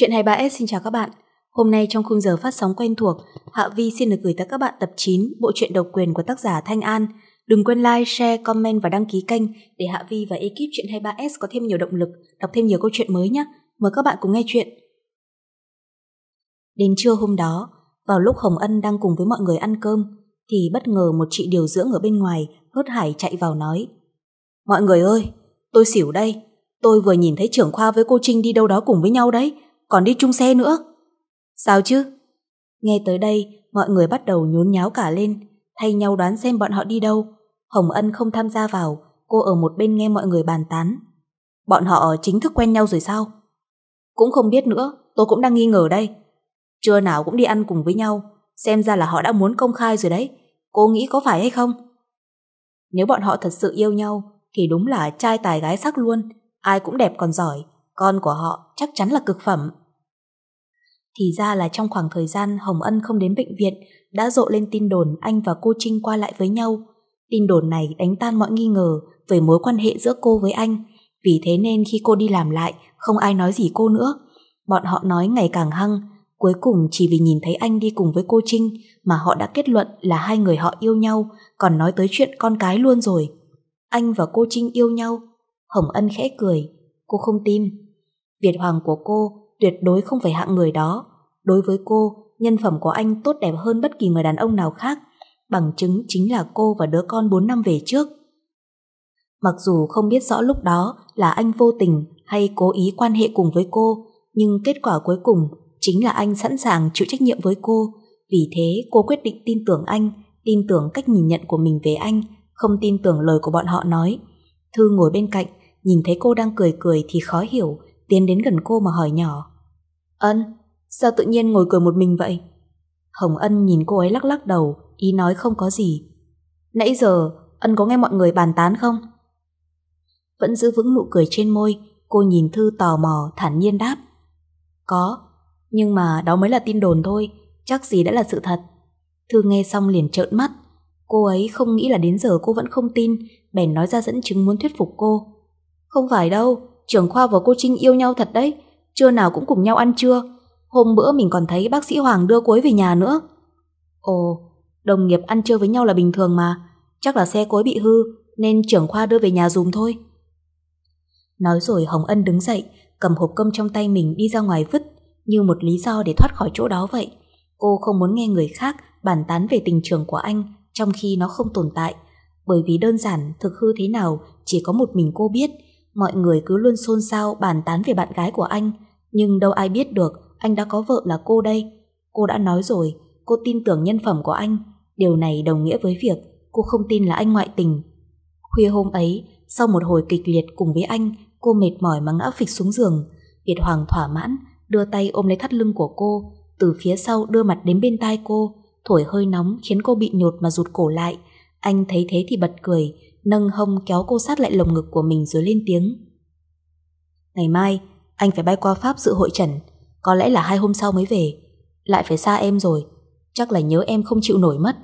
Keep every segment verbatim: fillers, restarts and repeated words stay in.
Chuyện hai mươi ba S xin chào các bạn. Hôm nay trong khung giờ phát sóng quen thuộc, Hạ Vi xin được gửi tới các bạn tập chín bộ truyện độc quyền của tác giả Thanh An. Đừng quên like, share, comment và đăng ký kênh để Hạ Vi và ekip Chuyện hai mươi ba S có thêm nhiều động lực, đọc thêm nhiều câu chuyện mới nhé. Mời các bạn cùng nghe chuyện. Đến trưa hôm đó, vào lúc Hồng Ân đang cùng với mọi người ăn cơm, thì bất ngờ một chị điều dưỡng ở bên ngoài hớt hải chạy vào nói: "Mọi người ơi, tôi xỉu đây. Tôi vừa nhìn thấy trưởng khoa với cô Trinh đi đâu đó cùng với nhau đấy, còn đi chung xe nữa." "Sao chứ?" Nghe tới đây, mọi người bắt đầu nhốn nháo cả lên, thay nhau đoán xem bọn họ đi đâu. Hồng Ân không tham gia vào, cô ở một bên nghe mọi người bàn tán. "Bọn họ chính thức quen nhau rồi sao?" "Cũng không biết nữa, tôi cũng đang nghi ngờ đây. Trưa nào cũng đi ăn cùng với nhau, xem ra là họ đã muốn công khai rồi đấy. Cô nghĩ có phải hay không?" "Nếu bọn họ thật sự yêu nhau, thì đúng là trai tài gái sắc luôn, ai cũng đẹp còn giỏi, con của họ chắc chắn là cực phẩm." Thì ra là trong khoảng thời gian Hồng Ân không đến bệnh viện, đã rộ lên tin đồn anh và cô Trinh qua lại với nhau. Tin đồn này đánh tan mọi nghi ngờ về mối quan hệ giữa cô với anh, vì thế nên khi cô đi làm lại, không ai nói gì cô nữa. Bọn họ nói ngày càng hăng, cuối cùng chỉ vì nhìn thấy anh đi cùng với cô Trinh mà họ đã kết luận là hai người họ yêu nhau, còn nói tới chuyện con cái luôn rồi. Anh và cô Trinh yêu nhau? Hồng Ân khẽ cười, cô không tin. Việt Hoàng của cô tuyệt đối không phải hạng người đó. Đối với cô, nhân phẩm của anh tốt đẹp hơn bất kỳ người đàn ông nào khác, bằng chứng chính là cô và đứa con bốn năm về trước. Mặc dù không biết rõ lúc đó là anh vô tình hay cố ý quan hệ cùng với cô, nhưng kết quả cuối cùng chính là anh sẵn sàng chịu trách nhiệm với cô. Vì thế cô quyết định tin tưởng anh, tin tưởng cách nhìn nhận của mình về anh, không tin tưởng lời của bọn họ nói. Thư ngồi bên cạnh, nhìn thấy cô đang cười cười thì khó hiểu, tiến đến gần cô mà hỏi nhỏ: "Ân, sao tự nhiên ngồi cười một mình vậy?" Hồng Ân nhìn cô ấy lắc lắc đầu, ý nói không có gì. "Nãy giờ, Ân có nghe mọi người bàn tán không?" Vẫn giữ vững nụ cười trên môi, cô nhìn Thư tò mò, thản nhiên đáp: "Có, nhưng mà đó mới là tin đồn thôi, chắc gì đã là sự thật." Thư nghe xong liền trợn mắt. Cô ấy không nghĩ là đến giờ cô vẫn không tin, bèn nói ra dẫn chứng muốn thuyết phục cô. "Không phải đâu, trưởng khoa và cô Trinh yêu nhau thật đấy, trưa nào cũng cùng nhau ăn trưa. Hôm bữa mình còn thấy bác sĩ Hoàng đưa cô ấy về nhà nữa." "Ồ, đồng nghiệp ăn trưa với nhau là bình thường mà, chắc là xe cô ấy bị hư nên trưởng khoa đưa về nhà dùm thôi." Nói rồi Hồng Ân đứng dậy, cầm hộp cơm trong tay mình đi ra ngoài vứt, như một lý do để thoát khỏi chỗ đó vậy. Cô không muốn nghe người khác bàn tán về tình trường của anh trong khi nó không tồn tại, bởi vì đơn giản thực hư thế nào chỉ có một mình cô biết. Mọi người cứ luôn xôn xao bàn tán về bạn gái của anh, nhưng đâu ai biết được anh đã có vợ là cô đây. Cô đã nói rồi, cô tin tưởng nhân phẩm của anh, điều này đồng nghĩa với việc cô không tin là anh ngoại tình. Khuya hôm ấy, sau một hồi kịch liệt cùng với anh, cô mệt mỏi mà ngã phịch xuống giường. Việt Hoàng thỏa mãn đưa tay ôm lấy thắt lưng của cô, từ phía sau đưa mặt đến bên tai cô, thổi hơi nóng khiến cô bị nhột mà rụt cổ lại. Anh thấy thế thì bật cười, nâng hông kéo cô sát lại lồng ngực của mình rồi lên tiếng: "Ngày mai anh phải bay qua Pháp dự hội trần, có lẽ là hai hôm sau mới về. Lại phải xa em rồi, chắc là nhớ em không chịu nổi mất.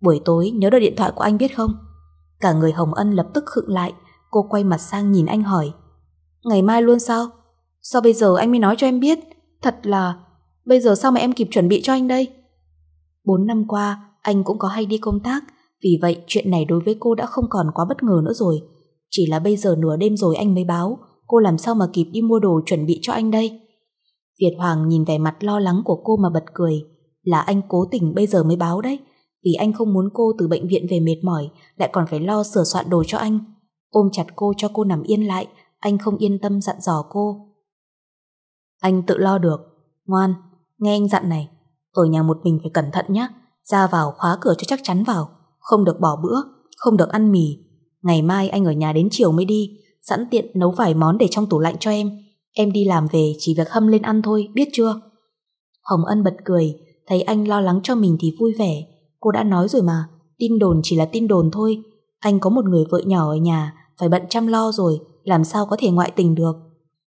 Buổi tối nhớ đợi điện thoại của anh biết không?" Cả người Hồng Ân lập tức khựng lại, cô quay mặt sang nhìn anh hỏi: "Ngày mai luôn sao? Sao bây giờ anh mới nói cho em biết? Thật là, bây giờ sao mà em kịp chuẩn bị cho anh đây?" Bốn năm qua anh cũng có hay đi công tác, vì vậy chuyện này đối với cô đã không còn quá bất ngờ nữa rồi. Chỉ là bây giờ nửa đêm rồi anh mới báo, cô làm sao mà kịp đi mua đồ chuẩn bị cho anh đây. Việt Hoàng nhìn vẻ mặt lo lắng của cô mà bật cười. Là anh cố tình bây giờ mới báo đấy, vì anh không muốn cô từ bệnh viện về mệt mỏi lại còn phải lo sửa soạn đồ cho anh. Ôm chặt cô cho cô nằm yên lại, anh không yên tâm dặn dò cô: "Anh tự lo được, ngoan, nghe anh dặn này. Ở nhà một mình phải cẩn thận nhé, ra vào khóa cửa cho chắc chắn vào, không được bỏ bữa, không được ăn mì. Ngày mai anh ở nhà đến chiều mới đi, sẵn tiện nấu vài món để trong tủ lạnh cho em. Em đi làm về chỉ việc hâm lên ăn thôi, biết chưa?" Hồng Ân bật cười, thấy anh lo lắng cho mình thì vui vẻ. Cô đã nói rồi mà, tin đồn chỉ là tin đồn thôi. Anh có một người vợ nhỏ ở nhà, phải bận chăm lo rồi, làm sao có thể ngoại tình được.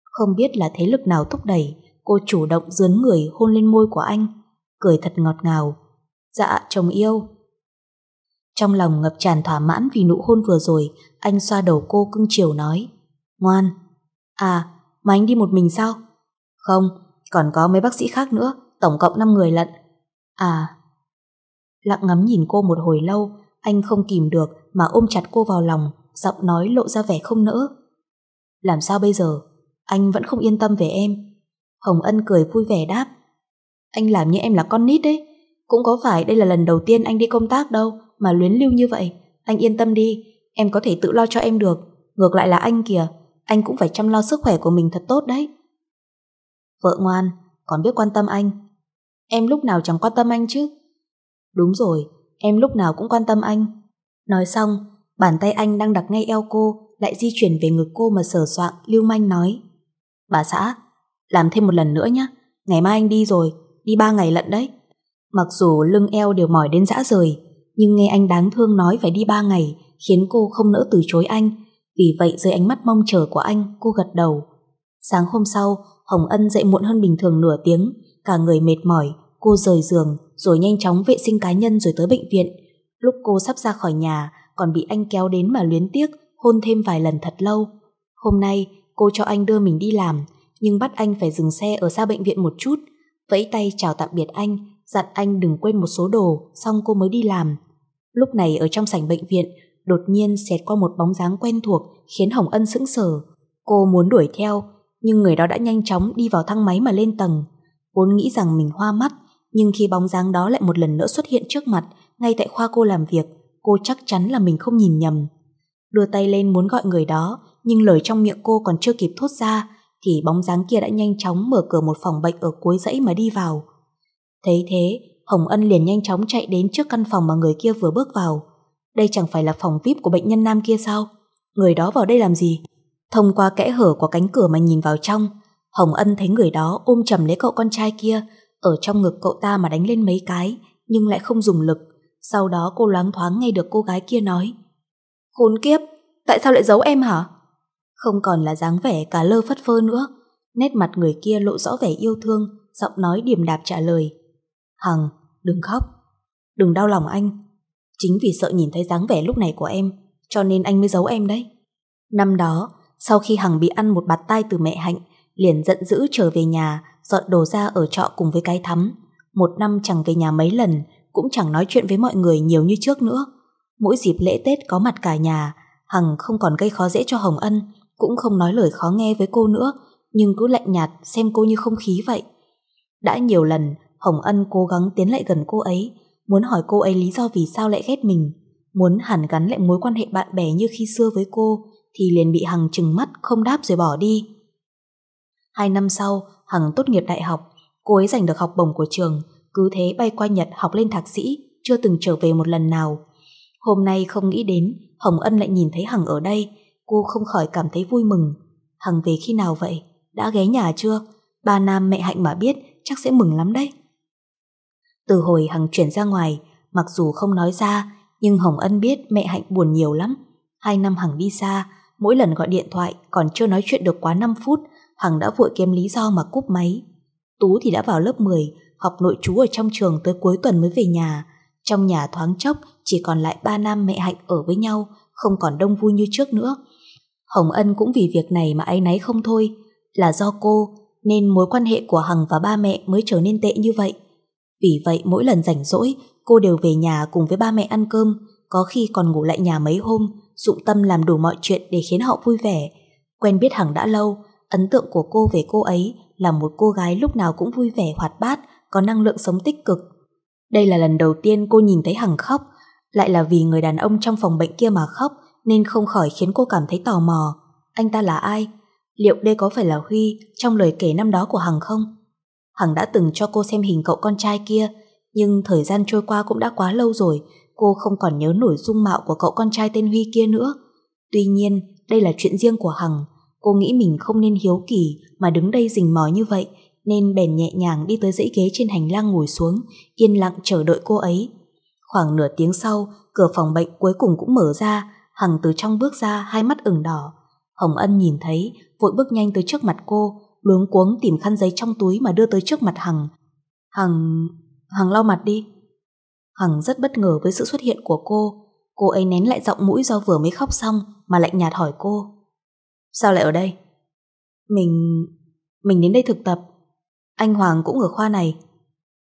Không biết là thế lực nào thúc đẩy, cô chủ động dướn người hôn lên môi của anh, cười thật ngọt ngào: "Dạ chồng yêu." Trong lòng ngập tràn thỏa mãn vì nụ hôn vừa rồi, anh xoa đầu cô cưng chiều nói: "Ngoan." "À, mà anh đi một mình sao?" "Không, còn có mấy bác sĩ khác nữa, tổng cộng năm người lận. À... Lặng ngắm nhìn cô một hồi lâu, anh không kìm được mà ôm chặt cô vào lòng, giọng nói lộ ra vẻ không nỡ. Làm sao bây giờ? Anh vẫn không yên tâm về em. Hồng Ân cười vui vẻ đáp. Anh làm như em là con nít đấy. Cũng có phải đây là lần đầu tiên anh đi công tác đâu mà luyến lưu như vậy. Anh yên tâm đi, em có thể tự lo cho em được. Ngược lại là anh kìa, anh cũng phải chăm lo sức khỏe của mình thật tốt đấy. Vợ ngoan, còn biết quan tâm anh. Em lúc nào chẳng quan tâm anh chứ. Đúng rồi, em lúc nào cũng quan tâm anh. Nói xong, bàn tay anh đang đặt ngay eo cô lại di chuyển về ngực cô mà sờ soạng lưu manh nói. Bà xã, làm thêm một lần nữa nhé. Ngày mai anh đi rồi, đi ba ngày lận đấy. Mặc dù lưng eo đều mỏi đến dã rời, nhưng nghe anh đáng thương nói phải đi ba ngày khiến cô không nỡ từ chối anh. Vì vậy dưới ánh mắt mong chờ của anh, cô gật đầu. Sáng hôm sau, Hồng Ân dậy muộn hơn bình thường nửa tiếng. Cả người mệt mỏi, cô rời giường rồi nhanh chóng vệ sinh cá nhân rồi tới bệnh viện. Lúc cô sắp ra khỏi nhà còn bị anh kéo đến mà luyến tiếc hôn thêm vài lần thật lâu. Hôm nay cô cho anh đưa mình đi làm, nhưng bắt anh phải dừng xe ở xa bệnh viện một chút, vẫy tay chào tạm biệt anh, dặn anh đừng quên một số đồ, xong cô mới đi làm. Lúc này ở trong sảnh bệnh viện, đột nhiên xẹt qua một bóng dáng quen thuộc khiến Hồng Ân sững sờ. Cô muốn đuổi theo, nhưng người đó đã nhanh chóng đi vào thang máy mà lên tầng. Vốn nghĩ rằng mình hoa mắt, nhưng khi bóng dáng đó lại một lần nữa xuất hiện trước mặt, ngay tại khoa cô làm việc, cô chắc chắn là mình không nhìn nhầm. Đưa tay lên muốn gọi người đó, nhưng lời trong miệng cô còn chưa kịp thốt ra, thì bóng dáng kia đã nhanh chóng mở cửa một phòng bệnh ở cuối dãy mà đi vào. Thấy thế, Hồng Ân liền nhanh chóng chạy đến trước căn phòng mà người kia vừa bước vào. Đây chẳng phải là phòng vi ai pi của bệnh nhân nam kia sao? Người đó vào đây làm gì? Thông qua kẽ hở của cánh cửa mà nhìn vào trong, Hồng Ân thấy người đó ôm chầm lấy cậu con trai kia, ở trong ngực cậu ta mà đánh lên mấy cái, nhưng lại không dùng lực. Sau đó cô loáng thoáng nghe được cô gái kia nói. Khốn kiếp, tại sao lại giấu em hả? Không còn là dáng vẻ cả lơ phất phơ nữa, nét mặt người kia lộ rõ vẻ yêu thương, giọng nói điềm đạp trả lời. Hằng, đừng khóc, đừng đau lòng anh. Chính vì sợ nhìn thấy dáng vẻ lúc này của em, cho nên anh mới giấu em đấy. Năm đó, sau khi Hằng bị ăn một bạt tai từ mẹ Hạnh, liền giận dữ trở về nhà, dọn đồ ra ở trọ cùng với cái Thắm. Một năm chẳng về nhà mấy lần, cũng chẳng nói chuyện với mọi người nhiều như trước nữa. Mỗi dịp lễ Tết có mặt cả nhà, Hằng không còn gây khó dễ cho Hồng Ân, cũng không nói lời khó nghe với cô nữa, nhưng cứ lạnh nhạt xem cô như không khí vậy. Đã nhiều lần, Hồng Ân cố gắng tiến lại gần cô ấy, muốn hỏi cô ấy lý do vì sao lại ghét mình, muốn hàn gắn lại mối quan hệ bạn bè như khi xưa với cô, thì liền bị Hằng trừng mắt không đáp rồi bỏ đi. Hai năm sau, Hằng tốt nghiệp đại học, cô ấy giành được học bổng của trường, cứ thế bay qua Nhật học lên thạc sĩ, chưa từng trở về một lần nào. Hôm nay không nghĩ đến, Hồng Ân lại nhìn thấy Hằng ở đây, cô không khỏi cảm thấy vui mừng. Hằng về khi nào vậy? Đã ghé nhà chưa? Ba Nam mẹ Hạnh mà biết, chắc sẽ mừng lắm đấy. Từ hồi Hằng chuyển ra ngoài, mặc dù không nói ra, nhưng Hồng Ân biết mẹ Hạnh buồn nhiều lắm. Hai năm Hằng đi xa, mỗi lần gọi điện thoại còn chưa nói chuyện được quá năm phút, Hằng đã vội kiếm lý do mà cúp máy. Tú thì đã vào lớp mười, học nội trú ở trong trường tới cuối tuần mới về nhà. Trong nhà thoáng chốc chỉ còn lại ba Nam mẹ Hạnh ở với nhau, không còn đông vui như trước nữa. Hồng Ân cũng vì việc này mà áy náy không thôi. Là do cô nên mối quan hệ của Hằng và ba mẹ mới trở nên tệ như vậy. Vì vậy mỗi lần rảnh rỗi, cô đều về nhà cùng với ba mẹ ăn cơm, có khi còn ngủ lại nhà mấy hôm, dụng tâm làm đủ mọi chuyện để khiến họ vui vẻ. Quen biết Hằng đã lâu, ấn tượng của cô về cô ấy là một cô gái lúc nào cũng vui vẻ hoạt bát, có năng lượng sống tích cực. Đây là lần đầu tiên cô nhìn thấy Hằng khóc, lại là vì người đàn ông trong phòng bệnh kia mà khóc, nên không khỏi khiến cô cảm thấy tò mò. Anh ta là ai? Liệu đây có phải là Huy trong lời kể năm đó của Hằng không? Hằng đã từng cho cô xem hình cậu con trai kia, nhưng thời gian trôi qua cũng đã quá lâu rồi, cô không còn nhớ nổi dung mạo của cậu con trai tên Huy kia nữa. Tuy nhiên, đây là chuyện riêng của Hằng, cô nghĩ mình không nên hiếu kỳ mà đứng đây rình mò như vậy, nên bèn nhẹ nhàng đi tới dãy ghế trên hành lang ngồi xuống, yên lặng chờ đợi cô ấy. Khoảng nửa tiếng sau, cửa phòng bệnh cuối cùng cũng mở ra, Hằng từ trong bước ra, hai mắt ửng đỏ. Hồng Ân nhìn thấy, vội bước nhanh tới trước mặt cô, luống cuống tìm khăn giấy trong túi mà đưa tới trước mặt Hằng. Hằng... Hằng lau mặt đi. Hằng rất bất ngờ với sự xuất hiện của cô. Cô ấy nén lại giọng mũi do vừa mới khóc xong mà lạnh nhạt hỏi cô. Sao lại ở đây? Mình... Mình đến đây thực tập. anh Hoàng cũng ở khoa này.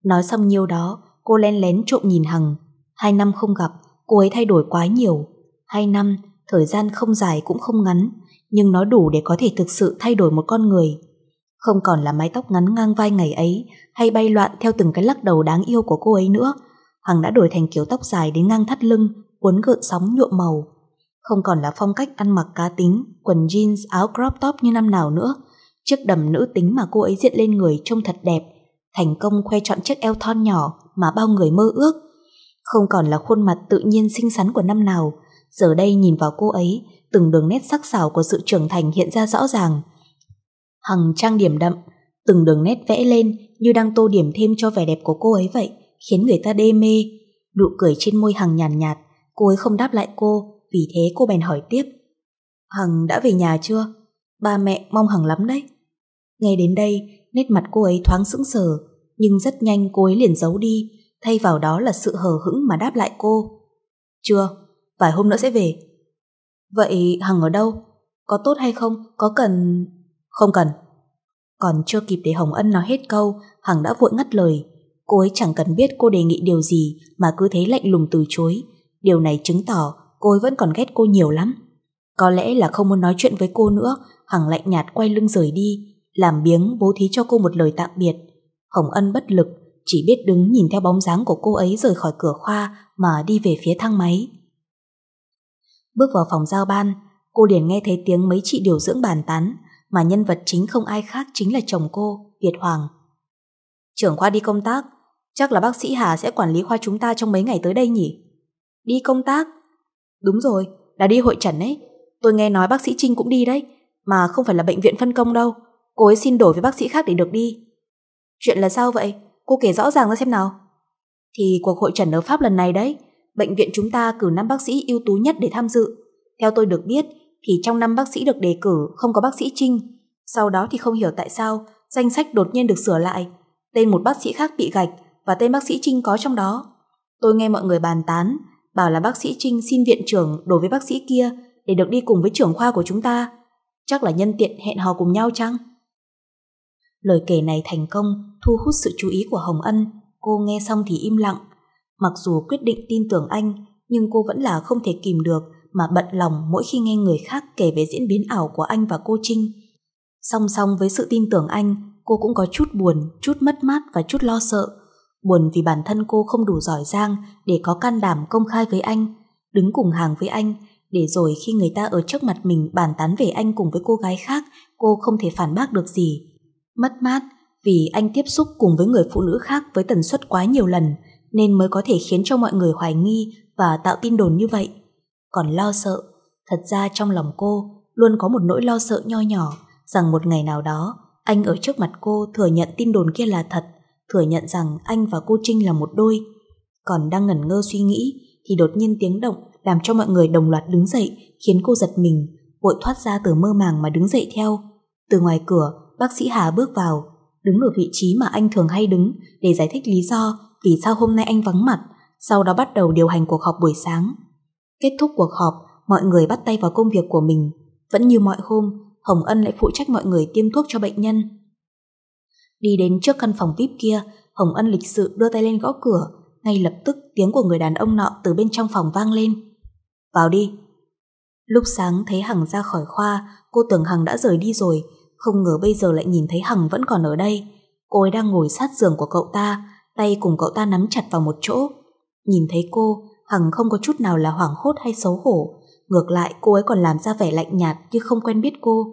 Nói xong nhiêu đó, cô lén lén trộm nhìn Hằng. Hai năm không gặp, cô ấy thay đổi quá nhiều. Hai năm, thời gian không dài cũng không ngắn, nhưng nó đủ để có thể thực sự thay đổi một con người. Không còn là mái tóc ngắn ngang vai ngày ấy, hay bay loạn theo từng cái lắc đầu đáng yêu của cô ấy nữa. Hằng đã đổi thành kiểu tóc dài đến ngang thắt lưng, uốn gợn sóng nhuộm màu. Không còn là phong cách ăn mặc cá tính, quần jeans, áo crop top như năm nào nữa. Chiếc đầm nữ tính mà cô ấy diện lên người trông thật đẹp, thành công khoe chọn chiếc eo thon nhỏ mà bao người mơ ước. Không còn là khuôn mặt tự nhiên xinh xắn của năm nào, giờ đây nhìn vào cô ấy, từng đường nét sắc sảo của sự trưởng thành hiện ra rõ ràng. Hằng trang điểm đậm, từng đường nét vẽ lên như đang tô điểm thêm cho vẻ đẹp của cô ấy vậy, khiến người ta đê mê. Nụ cười trên môi Hằng nhàn nhạt, nhạt, cô ấy không đáp lại cô, vì thế cô bèn hỏi tiếp. Hằng đã về nhà chưa? Ba mẹ mong Hằng lắm đấy. Nghe đến đây, nét mặt cô ấy thoáng sững sờ, nhưng rất nhanh cô ấy liền giấu đi, thay vào đó là sự hờ hững mà đáp lại cô. Chưa, vài hôm nữa sẽ về. Vậy Hằng ở đâu? Có tốt hay không? Có cần... Không cần. Còn chưa kịp để Hồng Ân nói hết câu, Hằng đã vội ngắt lời. Cô ấy chẳng cần biết cô đề nghị điều gì mà cứ thế lạnh lùng từ chối. Điều này chứng tỏ cô ấy vẫn còn ghét cô nhiều lắm. Có lẽ là không muốn nói chuyện với cô nữa, Hằng lạnh nhạt quay lưng rời đi, làm biếng bố thí cho cô một lời tạm biệt. Hồng Ân bất lực, chỉ biết đứng nhìn theo bóng dáng của cô ấy rời khỏi cửa khoa mà đi về phía thang máy. Bước vào phòng giao ban, cô liền nghe thấy tiếng mấy chị điều dưỡng bàn tán, mà nhân vật chính không ai khác chính là chồng cô, Việt Hoàng. Trưởng khoa đi công tác, chắc là bác sĩ Hà sẽ quản lý khoa chúng ta trong mấy ngày tới đây nhỉ? Đi công tác? Đúng rồi, là đi hội chẩn ấy. Tôi nghe nói bác sĩ Trinh cũng đi đấy, mà không phải là bệnh viện phân công đâu. Cô ấy xin đổi với bác sĩ khác để được đi. Chuyện là sao vậy? Cô kể rõ ràng ra xem nào. Thì cuộc hội chẩn ở Pháp lần này đấy, bệnh viện chúng ta cử năm bác sĩ ưu tú nhất để tham dự. Theo tôi được biết thì trong năm bác sĩ được đề cử không có bác sĩ Trinh. Sau đó thì không hiểu tại sao danh sách đột nhiên được sửa lại, tên một bác sĩ khác bị gạch và tên bác sĩ Trinh có trong đó. Tôi nghe mọi người bàn tán, bảo là bác sĩ Trinh xin viện trưởng đổi với bác sĩ kia để được đi cùng với trưởng khoa của chúng ta. Chắc là nhân tiện hẹn hò cùng nhau chăng? Lời kể này thành công thu hút sự chú ý của Hồng Ân. Cô nghe xong thì im lặng. Mặc dù quyết định tin tưởng anh, nhưng cô vẫn là không thể kìm được mà bận lòng mỗi khi nghe người khác kể về diễn biến ảo của anh và cô Trinh. Song song với sự tin tưởng anh, cô cũng có chút buồn, chút mất mát và chút lo sợ. Buồn vì bản thân cô không đủ giỏi giang để có can đảm công khai với anh, đứng cùng hàng với anh, để rồi khi người ta ở trước mặt mình bàn tán về anh cùng với cô gái khác, cô không thể phản bác được gì. Mất mát vì anh tiếp xúc cùng với người phụ nữ khác với tần suất quá nhiều lần, nên mới có thể khiến cho mọi người hoài nghi và tạo tin đồn như vậy. Còn lo sợ, thật ra trong lòng cô luôn có một nỗi lo sợ nho nhỏ rằng một ngày nào đó anh ở trước mặt cô thừa nhận tin đồn kia là thật, thừa nhận rằng anh và cô Trinh là một đôi. Còn đang ngẩn ngơ suy nghĩ thì đột nhiên tiếng động làm cho mọi người đồng loạt đứng dậy, khiến cô giật mình, vội thoát ra từ mơ màng mà đứng dậy theo. Từ ngoài cửa, bác sĩ Hà bước vào, đứng ở vị trí mà anh thường hay đứng để giải thích lý do vì sao hôm nay anh vắng mặt, sau đó bắt đầu điều hành cuộc họp buổi sáng. Kết thúc cuộc họp, mọi người bắt tay vào công việc của mình. Vẫn như mọi hôm, Hồng Ân lại phụ trách mọi người tiêm thuốc cho bệnh nhân. Đi đến trước căn phòng vi ai pi kia, Hồng Ân lịch sự đưa tay lên gõ cửa. Ngay lập tức tiếng của người đàn ông nọ từ bên trong phòng vang lên. Vào đi. Lúc sáng thấy Hằng ra khỏi khoa, cô tưởng Hằng đã rời đi rồi, không ngờ bây giờ lại nhìn thấy Hằng vẫn còn ở đây. Cô ấy đang ngồi sát giường của cậu ta, tay cùng cậu ta nắm chặt vào một chỗ. Nhìn thấy cô, Hằng không có chút nào là hoảng hốt hay xấu hổ. Ngược lại, cô ấy còn làm ra vẻ lạnh nhạt như không quen biết cô.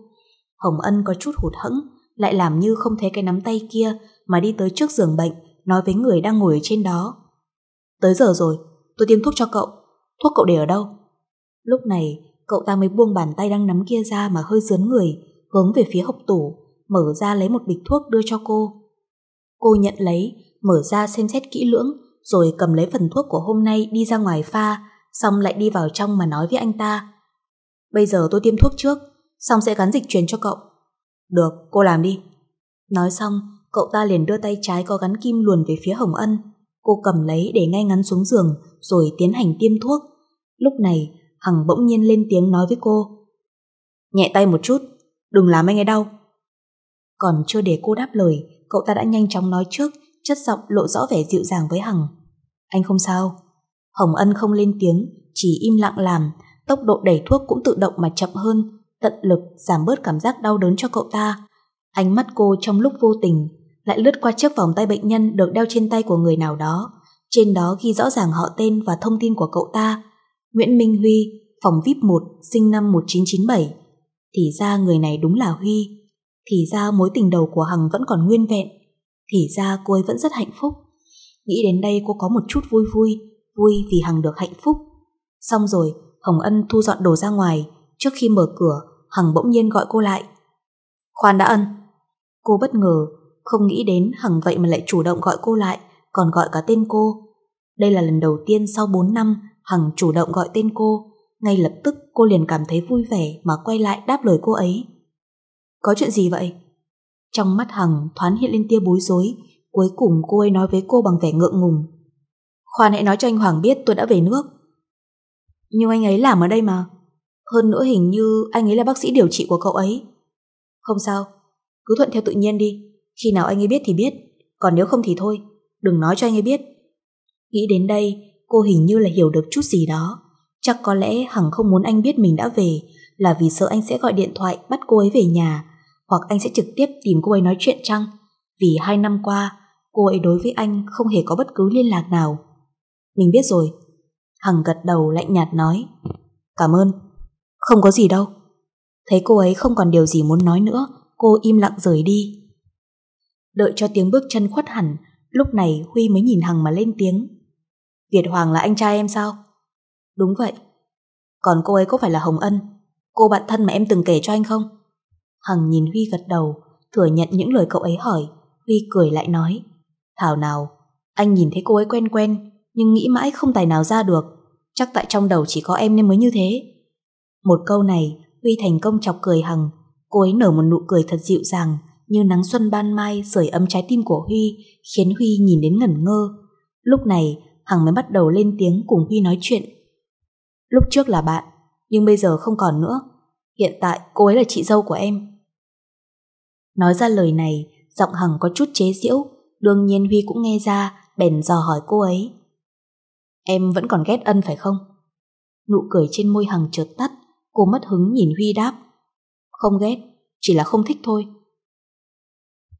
Hồng Ân có chút hụt hẫng, lại làm như không thấy cái nắm tay kia mà đi tới trước giường bệnh, nói với người đang ngồi ở trên đó. Tới giờ rồi, tôi tiêm thuốc cho cậu. Thuốc cậu để ở đâu? Lúc này, cậu ta mới buông bàn tay đang nắm kia ra mà hơi rướn người, hướng về phía hộc tủ, mở ra lấy một bịch thuốc đưa cho cô. Cô nhận lấy, mở ra xem xét kỹ lưỡng, rồi cầm lấy phần thuốc của hôm nay đi ra ngoài pha, xong lại đi vào trong mà nói với anh ta. Bây giờ tôi tiêm thuốc trước, xong sẽ gắn dịch truyền cho cậu. Được, cô làm đi. Nói xong, cậu ta liền đưa tay trái có gắn kim luồn về phía Hồng Ân. Cô cầm lấy để ngay ngắn xuống giường, rồi tiến hành tiêm thuốc. Lúc này, Hằng bỗng nhiên lên tiếng nói với cô. Nhẹ tay một chút, đừng làm anh ấy đau. Còn chưa để cô đáp lời, cậu ta đã nhanh chóng nói trước, chất giọng lộ rõ vẻ dịu dàng với Hằng. Anh không sao. Hồng Ân không lên tiếng, chỉ im lặng làm, tốc độ đẩy thuốc cũng tự động mà chậm hơn, tận lực giảm bớt cảm giác đau đớn cho cậu ta. Ánh mắt cô trong lúc vô tình lại lướt qua chiếc vòng tay bệnh nhân được đeo trên tay của người nào đó. Trên đó ghi rõ ràng họ tên và thông tin của cậu ta. Nguyễn Minh Huy, phòng vi ai pi một, sinh năm một nghìn chín trăm chín mươi bảy. Thì ra người này đúng là Huy. Thì ra mối tình đầu của Hằng vẫn còn nguyên vẹn. Thì ra cô ấy vẫn rất hạnh phúc. Nghĩ đến đây cô có một chút vui vui, vui vì Hằng được hạnh phúc. Xong rồi, Hồng Ân thu dọn đồ ra ngoài. Trước khi mở cửa, Hằng bỗng nhiên gọi cô lại. Khoan đã Ân. Cô bất ngờ, không nghĩ đến Hằng vậy mà lại chủ động gọi cô lại, còn gọi cả tên cô. Đây là lần đầu tiên sau bốn năm Hằng chủ động gọi tên cô. Ngay lập tức cô liền cảm thấy vui vẻ mà quay lại đáp lời cô ấy. Có chuyện gì vậy? Trong mắt Hằng thoáng hiện lên tia bối rối. Cuối cùng cô ấy nói với cô bằng vẻ ngượng ngùng. Khoan hãy nói cho anh Hoàng biết tôi đã về nước. Nhưng anh ấy làm ở đây mà. Hơn nữa hình như anh ấy là bác sĩ điều trị của cậu ấy. Không sao, cứ thuận theo tự nhiên đi. Khi nào anh ấy biết thì biết, còn nếu không thì thôi, đừng nói cho anh ấy biết. Nghĩ đến đây, cô hình như là hiểu được chút gì đó. Chắc có lẽ Hằng không muốn anh biết mình đã về là vì sợ anh sẽ gọi điện thoại bắt cô ấy về nhà, hoặc anh sẽ trực tiếp tìm cô ấy nói chuyện chăng? Vì hai năm qua, cô ấy đối với anh không hề có bất cứ liên lạc nào. Mình biết rồi. Hằng gật đầu lạnh nhạt nói. Cảm ơn. Không có gì đâu. Thấy cô ấy không còn điều gì muốn nói nữa, cô im lặng rời đi. Đợi cho tiếng bước chân khuất hẳn, lúc này Huy mới nhìn Hằng mà lên tiếng. Việt Hoàng là anh trai em sao? Đúng vậy. Còn cô ấy có phải là Hồng Ân, cô bạn thân mà em từng kể cho anh không? Hằng nhìn Huy gật đầu, thừa nhận những lời cậu ấy hỏi. Huy cười lại nói. Thảo nào, anh nhìn thấy cô ấy quen quen, nhưng nghĩ mãi không tài nào ra được. Chắc tại trong đầu chỉ có em nên mới như thế. Một câu này, Huy thành công chọc cười Hằng. Cô ấy nở một nụ cười thật dịu dàng, như nắng xuân ban mai sưởi ấm trái tim của Huy, khiến Huy nhìn đến ngẩn ngơ. Lúc này, Hằng mới bắt đầu lên tiếng cùng Huy nói chuyện. Lúc trước là bạn, nhưng bây giờ không còn nữa. Hiện tại cô ấy là chị dâu của em. Nói ra lời này, giọng Hằng có chút chế giễu. Đương nhiên Huy cũng nghe ra, bèn dò hỏi cô ấy. Em vẫn còn ghét Ân phải không? Nụ cười trên môi Hằng chợt tắt. Cô mất hứng nhìn Huy đáp. Không ghét, chỉ là không thích thôi.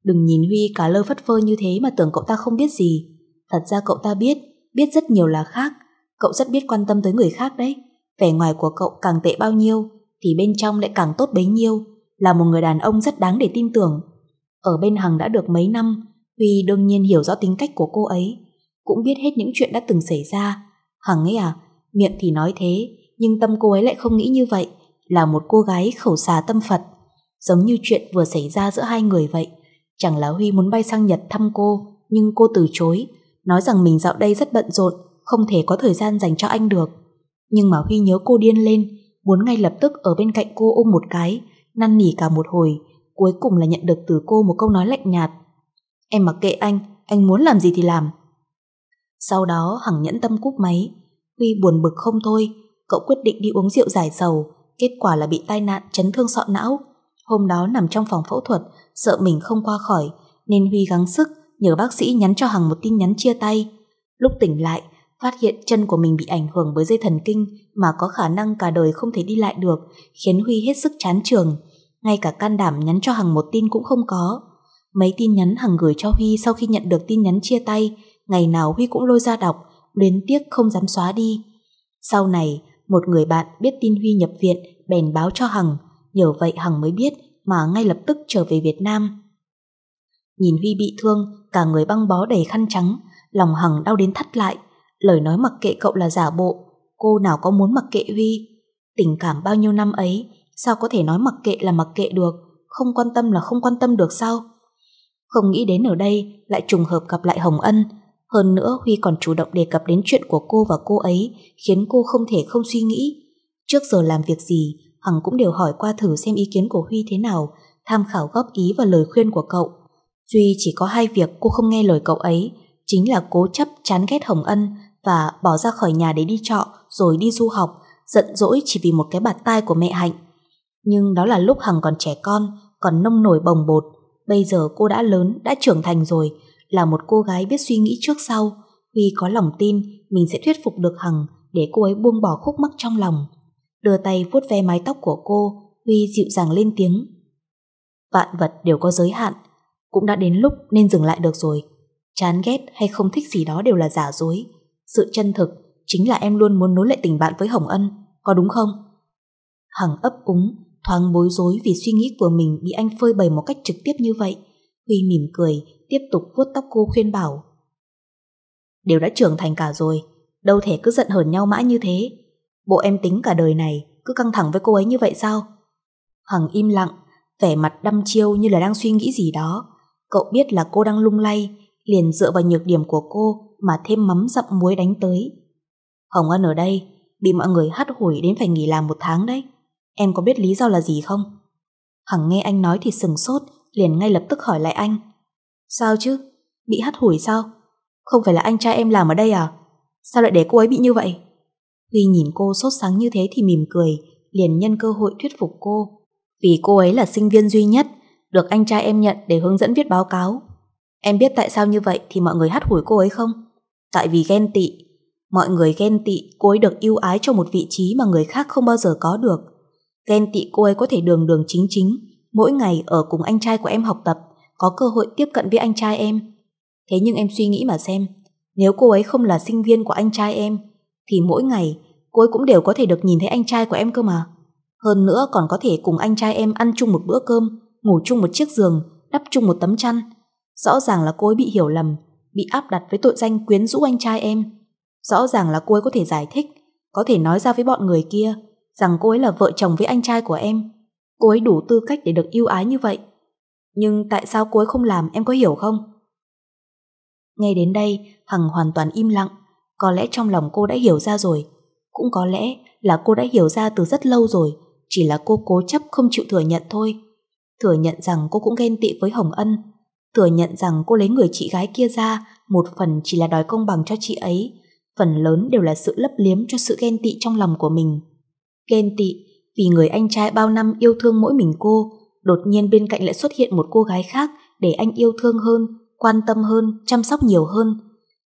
Đừng nhìn Huy cá lơ phất phơ như thế mà tưởng cậu ta không biết gì. Thật ra cậu ta biết, biết rất nhiều là khác. Cậu rất biết quan tâm tới người khác đấy. Vẻ ngoài của cậu càng tệ bao nhiêu thì bên trong lại càng tốt bấy nhiêu. Là một người đàn ông rất đáng để tin tưởng. Ở bên Hằng đã được mấy năm, Huy đương nhiên hiểu rõ tính cách của cô ấy, cũng biết hết những chuyện đã từng xảy ra. Hằng ấy à, miệng thì nói thế, nhưng tâm cô ấy lại không nghĩ như vậy. Là một cô gái khẩu xà tâm Phật, giống như chuyện vừa xảy ra giữa hai người vậy. Chẳng là Huy muốn bay sang Nhật thăm cô, nhưng cô từ chối, nói rằng mình dạo đây rất bận rộn, không thể có thời gian dành cho anh được. Nhưng mà Huy nhớ cô điên lên, muốn ngay lập tức ở bên cạnh cô ôm một cái, năn nỉ cả một hồi, cuối cùng là nhận được từ cô một câu nói lạnh nhạt. Em mặc kệ anh, anh muốn làm gì thì làm. Sau đó Hằng nhẫn tâm cúp máy. Huy buồn bực không thôi, cậu quyết định đi uống rượu giải sầu, kết quả là bị tai nạn chấn thương sọ não. Hôm đó nằm trong phòng phẫu thuật, sợ mình không qua khỏi, nên Huy gắng sức nhờ bác sĩ nhắn cho Hằng một tin nhắn chia tay. Lúc tỉnh lại, phát hiện chân của mình bị ảnh hưởng bởi dây thần kinh mà có khả năng cả đời không thể đi lại được, khiến Huy hết sức chán trường. Ngay cả can đảm nhắn cho Hằng một tin cũng không có. Mấy tin nhắn Hằng gửi cho Huy sau khi nhận được tin nhắn chia tay, ngày nào Huy cũng lôi ra đọc, luyến tiếc không dám xóa đi. Sau này, một người bạn biết tin Huy nhập viện bèn báo cho Hằng, nhờ vậy Hằng mới biết mà ngay lập tức trở về Việt Nam. Nhìn Huy bị thương, cả người băng bó đầy khăn trắng, lòng Hằng đau đến thắt lại. Lời nói mặc kệ cậu là giả bộ, cô nào có muốn mặc kệ Huy. Tình cảm bao nhiêu năm ấy, sao có thể nói mặc kệ là mặc kệ được, không quan tâm là không quan tâm được sao? Không nghĩ đến ở đây lại trùng hợp gặp lại Hồng Ân. Hơn nữa Huy còn chủ động đề cập đến chuyện của cô và cô ấy, khiến cô không thể không suy nghĩ. Trước giờ làm việc gì, Hằng cũng đều hỏi qua thử xem ý kiến của Huy thế nào, tham khảo góp ý và lời khuyên của cậu. Duy chỉ có hai việc cô không nghe lời cậu ấy, chính là cố chấp chán ghét Hồng Ân và bỏ ra khỏi nhà để đi trọ rồi đi du học, giận dỗi chỉ vì một cái bạt tai của mẹ Hạnh. Nhưng đó là lúc Hằng còn trẻ con, còn nông nổi bồng bột. Bây giờ cô đã lớn, đã trưởng thành rồi, là một cô gái biết suy nghĩ trước sau. Huy có lòng tin mình sẽ thuyết phục được Hằng để cô ấy buông bỏ khúc mắc trong lòng. Đưa tay vuốt ve mái tóc của cô, Huy dịu dàng lên tiếng. Vạn vật đều có giới hạn, cũng đã đến lúc nên dừng lại được rồi. Chán ghét hay không thích gì đó đều là giả dối. Sự chân thực chính là em luôn muốn nối lại tình bạn với Hồng Ân, có đúng không? Hằng ấp úng, thoáng bối rối vì suy nghĩ của mình bị anh phơi bày một cách trực tiếp như vậy. Huy mỉm cười, tiếp tục vuốt tóc cô khuyên bảo. Đều đã trưởng thành cả rồi, đâu thể cứ giận hờn nhau mãi như thế. Bộ em tính cả đời này cứ căng thẳng với cô ấy như vậy sao? Hằng im lặng, vẻ mặt đăm chiêu như là đang suy nghĩ gì đó. Cậu biết là cô đang lung lay, liền dựa vào nhược điểm của cô mà thêm mắm dặm muối đánh tới. Hồng Ân ở đây bị mọi người hắt hủi đến phải nghỉ làm một tháng đấy. Em có biết lý do là gì không? Hằng nghe anh nói thì sừng sốt, liền ngay lập tức hỏi lại anh. Sao chứ? Bị hắt hủi sao? Không phải là anh trai em làm ở đây à? Sao lại để cô ấy bị như vậy? Huy nhìn cô sốt sắng như thế thì mỉm cười, liền nhân cơ hội thuyết phục cô. Vì cô ấy là sinh viên duy nhất được anh trai em nhận để hướng dẫn viết báo cáo. Em biết tại sao như vậy thì mọi người hắt hủi cô ấy không? Tại vì ghen tị. Mọi người ghen tị cô ấy được ưu ái trong một vị trí mà người khác không bao giờ có được. Ghen tị cô ấy có thể đường đường chính chính, mỗi ngày ở cùng anh trai của em học tập, có cơ hội tiếp cận với anh trai em. Thế nhưng em suy nghĩ mà xem, nếu cô ấy không là sinh viên của anh trai em, thì mỗi ngày cô ấy cũng đều có thể được nhìn thấy anh trai của em cơ mà. Hơn nữa còn có thể cùng anh trai em ăn chung một bữa cơm, ngủ chung một chiếc giường, đắp chung một tấm chăn. Rõ ràng là cô ấy bị hiểu lầm, bị áp đặt với tội danh quyến rũ anh trai em. Rõ ràng là cô ấy có thể giải thích, có thể nói ra với bọn người kia rằng cô ấy là vợ chồng với anh trai của em. Cô ấy đủ tư cách để được ưu ái như vậy. Nhưng tại sao cô ấy không làm, em có hiểu không? Ngay đến đây, Hằng hoàn toàn im lặng. Có lẽ trong lòng cô đã hiểu ra rồi. Cũng có lẽ là cô đã hiểu ra từ rất lâu rồi, chỉ là cô cố chấp không chịu thừa nhận thôi. Thừa nhận rằng cô cũng ghen tị với Hồng Ân, thừa nhận rằng cô lấy người chị gái kia ra một phần chỉ là đòi công bằng cho chị ấy, phần lớn đều là sự lấp liếm cho sự ghen tị trong lòng của mình. Ghen tị vì người anh trai bao năm yêu thương mỗi mình cô, đột nhiên bên cạnh lại xuất hiện một cô gái khác để anh yêu thương hơn, quan tâm hơn, chăm sóc nhiều hơn.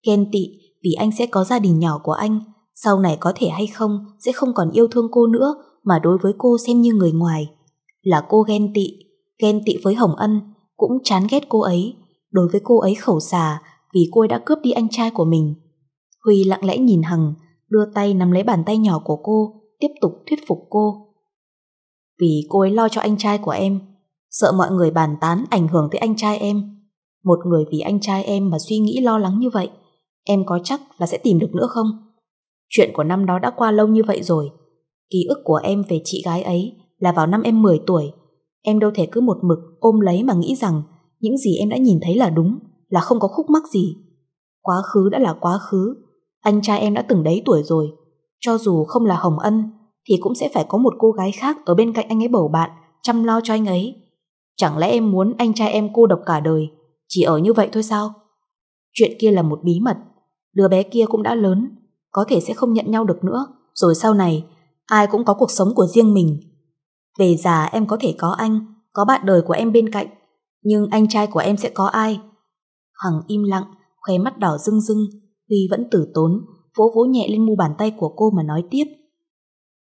Ghen tị vì anh sẽ có gia đình nhỏ của anh, sau này có thể hay không sẽ không còn yêu thương cô nữa mà đối với cô xem như người ngoài. Là cô ghen tị, ghen tị với Hồng Ân, cũng chán ghét cô ấy, đối với cô ấy khẩu xà vì cô ấy đã cướp đi anh trai của mình. Huy lặng lẽ nhìn Hằng, đưa tay nắm lấy bàn tay nhỏ của cô, tiếp tục thuyết phục cô. Vì cô ấy lo cho anh trai của em, sợ mọi người bàn tán ảnh hưởng tới anh trai em. Một người vì anh trai em mà suy nghĩ lo lắng như vậy, em có chắc là sẽ tìm được nữa không? Chuyện của năm đó đã qua lâu như vậy rồi. Ký ức của em về chị gái ấy là vào năm em mười tuổi. Em đâu thể cứ một mực ôm lấy mà nghĩ rằng những gì em đã nhìn thấy là đúng, là không có khúc mắc gì. Quá khứ đã là quá khứ. Anh trai em đã từng đấy tuổi rồi. Cho dù không là Hồng Ân thì cũng sẽ phải có một cô gái khác ở bên cạnh anh ấy bầu bạn, chăm lo cho anh ấy. Chẳng lẽ em muốn anh trai em cô độc cả đời, chỉ ở như vậy thôi sao? Chuyện kia là một bí mật. Đứa bé kia cũng đã lớn, có thể sẽ không nhận nhau được nữa. Rồi sau này ai cũng có cuộc sống của riêng mình. Về già em có thể có anh, có bạn đời của em bên cạnh, nhưng anh trai của em sẽ có ai? Hằng im lặng, khóe mắt đỏ rưng rưng. Huy vẫn tử tốn, vỗ vỗ nhẹ lên mu bàn tay của cô mà nói tiếp.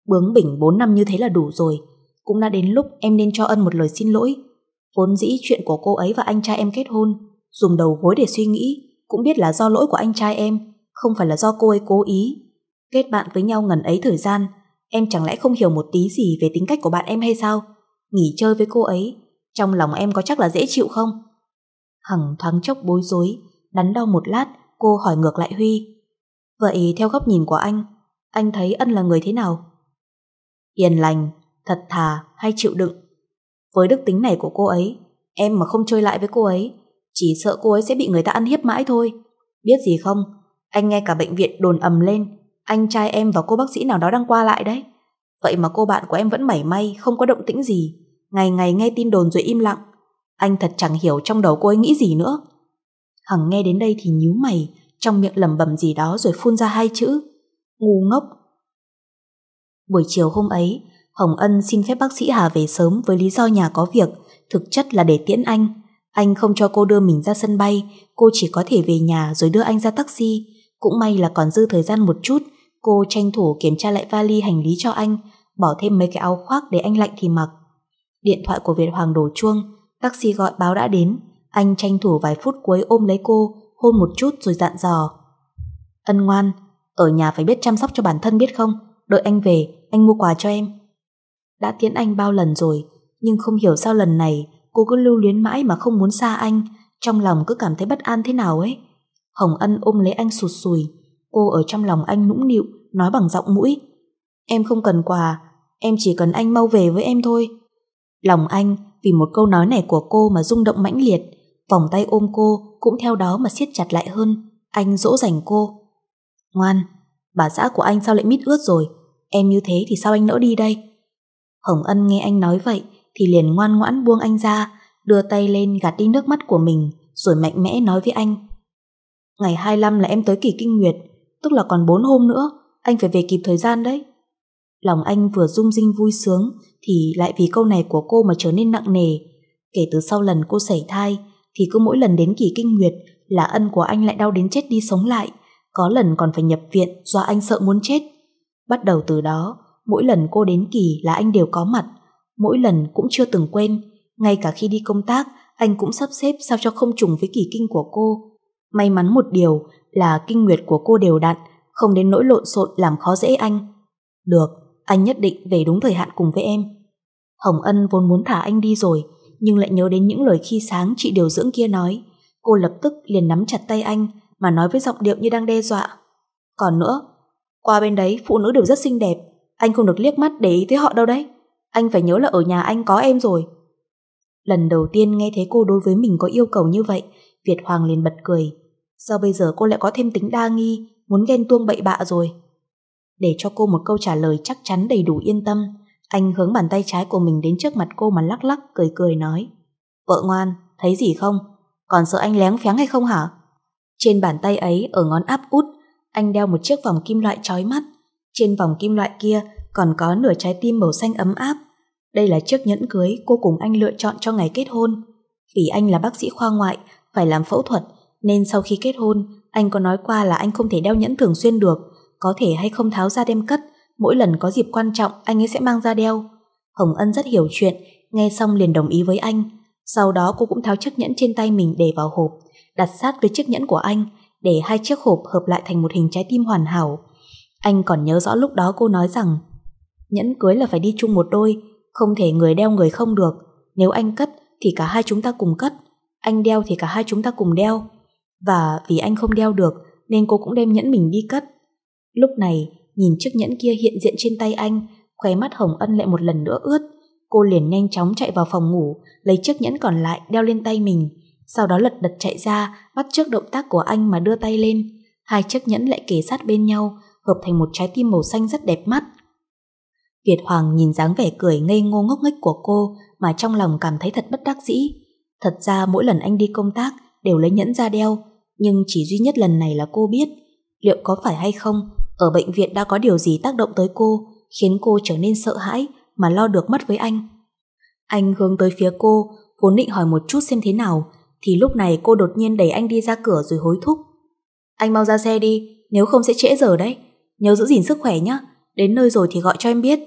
Bướng bỉnh bốn năm như thế là đủ rồi. Cũng đã đến lúc em nên cho Ân một lời xin lỗi. Vốn dĩ chuyện của cô ấy và anh trai em kết hôn, dùng đầu gối để suy nghĩ cũng biết là do lỗi của anh trai em, không phải là do cô ấy cố ý. Kết bạn với nhau ngần ấy thời gian, em chẳng lẽ không hiểu một tí gì về tính cách của bạn em hay sao? Nghỉ chơi với cô ấy, trong lòng em có chắc là dễ chịu không? Hằng thoáng chốc bối rối, đắn đo một lát, cô hỏi ngược lại Huy. Vậy theo góc nhìn của anh, anh thấy Ân là người thế nào? Hiền lành, thật thà hay chịu đựng? Với đức tính này của cô ấy, em mà không chơi lại với cô ấy, chỉ sợ cô ấy sẽ bị người ta ăn hiếp mãi thôi. Biết gì không, anh nghe cả bệnh viện đồn ầm lên, anh trai em và cô bác sĩ nào đó đang qua lại đấy. Vậy mà cô bạn của em vẫn mảy may, không có động tĩnh gì, ngày ngày nghe tin đồn rồi im lặng. Anh thật chẳng hiểu trong đầu cô ấy nghĩ gì nữa. Hằng nghe đến đây thì nhíu mày, trong miệng lẩm bẩm gì đó rồi phun ra hai chữ: ngu ngốc. Buổi chiều hôm ấy, Hồng Ân xin phép bác sĩ Hà về sớm với lý do nhà có việc, thực chất là để tiễn anh. Anh không cho cô đưa mình ra sân bay, cô chỉ có thể về nhà rồi đưa anh ra taxi. Cũng may là còn dư thời gian một chút, cô tranh thủ kiểm tra lại vali hành lý cho anh, bỏ thêm mấy cái áo khoác để anh lạnh thì mặc. Điện thoại của Việt Hoàng đổ chuông, taxi gọi báo đã đến. Anh tranh thủ vài phút cuối ôm lấy cô, hôn một chút rồi dặn dò: Ân ngoan, ở nhà phải biết chăm sóc cho bản thân biết không? Đợi anh về, anh mua quà cho em. Đã tiễn anh bao lần rồi, nhưng không hiểu sao lần này cô cứ lưu luyến mãi mà không muốn xa anh, trong lòng cứ cảm thấy bất an thế nào ấy. Hồng Ân ôm lấy anh sụt sùi, cô ở trong lòng anh nũng nịu, nói bằng giọng mũi: Em không cần quà, em chỉ cần anh mau về với em thôi. Lòng anh vì một câu nói này của cô mà rung động mãnh liệt, vòng tay ôm cô cũng theo đó mà siết chặt lại hơn. Anh dỗ dành cô: Ngoan, bà xã của anh sao lại mít ướt rồi, em như thế thì sao anh nỡ đi đây? Hồng Ân nghe anh nói vậy thì liền ngoan ngoãn buông anh ra, đưa tay lên gạt đi nước mắt của mình, rồi mạnh mẽ nói với anh: Ngày hai mươi lăm là em tới kỳ kinh nguyệt, tức là còn bốn hôm nữa, anh phải về kịp thời gian đấy. Lòng anh vừa rung rinh vui sướng thì lại vì câu này của cô mà trở nên nặng nề. Kể từ sau lần cô sảy thai thì cứ mỗi lần đến kỳ kinh nguyệt là Ân của anh lại đau đến chết đi sống lại, có lần còn phải nhập viện do anh sợ muốn chết. Bắt đầu từ đó, mỗi lần cô đến kỳ là anh đều có mặt, mỗi lần cũng chưa từng quên. Ngay cả khi đi công tác, anh cũng sắp xếp sao cho không trùng với kỳ kinh của cô. May mắn một điều là kinh nguyệt của cô đều đặn, không đến nỗi lộn xộn làm khó dễ anh. Được, anh nhất định về đúng thời hạn cùng với em. Hồng Ân vốn muốn thả anh đi rồi, nhưng lại nhớ đến những lời khi sáng chị điều dưỡng kia nói. Cô lập tức liền nắm chặt tay anh mà nói với giọng điệu như đang đe dọa: Còn nữa, qua bên đấy phụ nữ đều rất xinh đẹp, anh không được liếc mắt để ý tới họ đâu đấy. Anh phải nhớ là ở nhà anh có em rồi. Lần đầu tiên nghe thấy cô đối với mình có yêu cầu như vậy, Việt Hoàng liền bật cười. Sao bây giờ cô lại có thêm tính đa nghi, muốn ghen tuông bậy bạ rồi? Để cho cô một câu trả lời chắc chắn đầy đủ yên tâm, anh hướng bàn tay trái của mình đến trước mặt cô mà lắc lắc cười cười nói: Vợ ngoan, thấy gì không? Còn sợ anh léng phéng hay không hả? Trên bàn tay ấy, ở ngón áp út, anh đeo một chiếc vòng kim loại chói mắt. Trên vòng kim loại kia còn có nửa trái tim màu xanh ấm áp. Đây là chiếc nhẫn cưới cô cùng anh lựa chọn cho ngày kết hôn. Vì anh là bác sĩ khoa ngoại, phải làm phẫu thuật, nên sau khi kết hôn, anh có nói qua là anh không thể đeo nhẫn thường xuyên được, có thể hay không tháo ra đem cất, mỗi lần có dịp quan trọng anh ấy sẽ mang ra đeo. Hồng Ân rất hiểu chuyện, nghe xong liền đồng ý với anh. Sau đó cô cũng tháo chiếc nhẫn trên tay mình để vào hộp, đặt sát với chiếc nhẫn của anh, để hai chiếc hộp hợp lại thành một hình trái tim hoàn hảo. Anh còn nhớ rõ lúc đó cô nói rằng nhẫn cưới là phải đi chung một đôi, không thể người đeo người không được. Nếu anh cất thì cả hai chúng ta cùng cất, anh đeo thì cả hai chúng ta cùng đeo. Và vì anh không đeo được nên cô cũng đem nhẫn mình đi cất. Lúc này nhìn chiếc nhẫn kia hiện diện trên tay anh, khóe mắt Hồng Ân lại một lần nữa ướt. Cô liền nhanh chóng chạy vào phòng ngủ, lấy chiếc nhẫn còn lại đeo lên tay mình, sau đó lật đật chạy ra, bắt chước động tác của anh mà đưa tay lên. Hai chiếc nhẫn lại kề sát bên nhau, hợp thành một trái tim màu xanh rất đẹp mắt. Việt Hoàng nhìn dáng vẻ cười ngây ngô ngốc nghếch của cô mà trong lòng cảm thấy thật bất đắc dĩ. Thật ra mỗi lần anh đi công tác đều lấy nhẫn ra đeo, nhưng chỉ duy nhất lần này là cô biết. Liệu có phải hay không, ở bệnh viện đã có điều gì tác động tới cô, khiến cô trở nên sợ hãi mà lo được mất với anh. Anh hướng tới phía cô, vốn định hỏi một chút xem thế nào, thì lúc này cô đột nhiên đẩy anh đi ra cửa rồi hối thúc: Anh mau ra xe đi, nếu không sẽ trễ giờ đấy. Nhớ giữ gìn sức khỏe nhé, đến nơi rồi thì gọi cho em biết.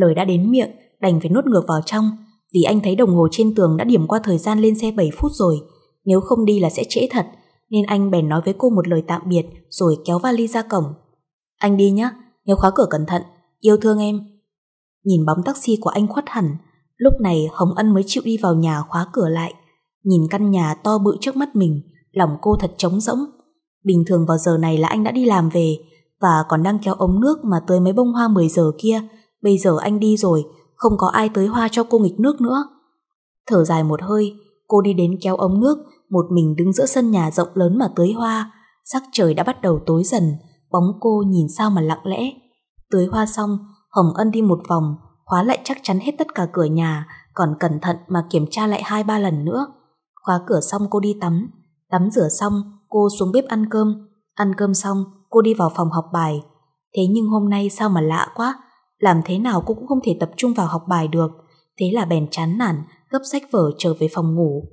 Lời đã đến miệng, đành phải nuốt ngược vào trong, vì anh thấy đồng hồ trên tường đã điểm qua thời gian lên xe bảy phút rồi, nếu không đi là sẽ trễ thật, nên anh bèn nói với cô một lời tạm biệt rồi kéo vali ra cổng. Anh đi nhé, nhớ khóa cửa cẩn thận, yêu thương em. Nhìn bóng taxi của anh khuất hẳn, lúc này Hồng Ân mới chịu đi vào nhà khóa cửa lại. Nhìn căn nhà to bự trước mắt mình, lòng cô thật trống rỗng. Bình thường vào giờ này là anh đã đi làm về, và còn đang kéo ống nước mà tưới mấy bông hoa mười giờ kia. Bây giờ anh đi rồi, không có ai tưới hoa cho cô nghịch nước nữa. Thở dài một hơi, cô đi đến kéo ống nước, một mình đứng giữa sân nhà rộng lớn mà tưới hoa. Sắc trời đã bắt đầu tối dần, bóng cô nhìn sao mà lặng lẽ. Tưới hoa xong, Hồng Ân đi một vòng, khóa lại chắc chắn hết tất cả cửa nhà, còn cẩn thận mà kiểm tra lại hai ba lần nữa. Khóa cửa xong cô đi tắm, tắm rửa xong cô xuống bếp ăn cơm, ăn cơm xong cô đi vào phòng học bài. Thế nhưng hôm nay sao mà lạ quá, làm thế nào cô cũng không thể tập trung vào học bài được. Thế là bèn chán nản gấp sách vở trở về phòng ngủ.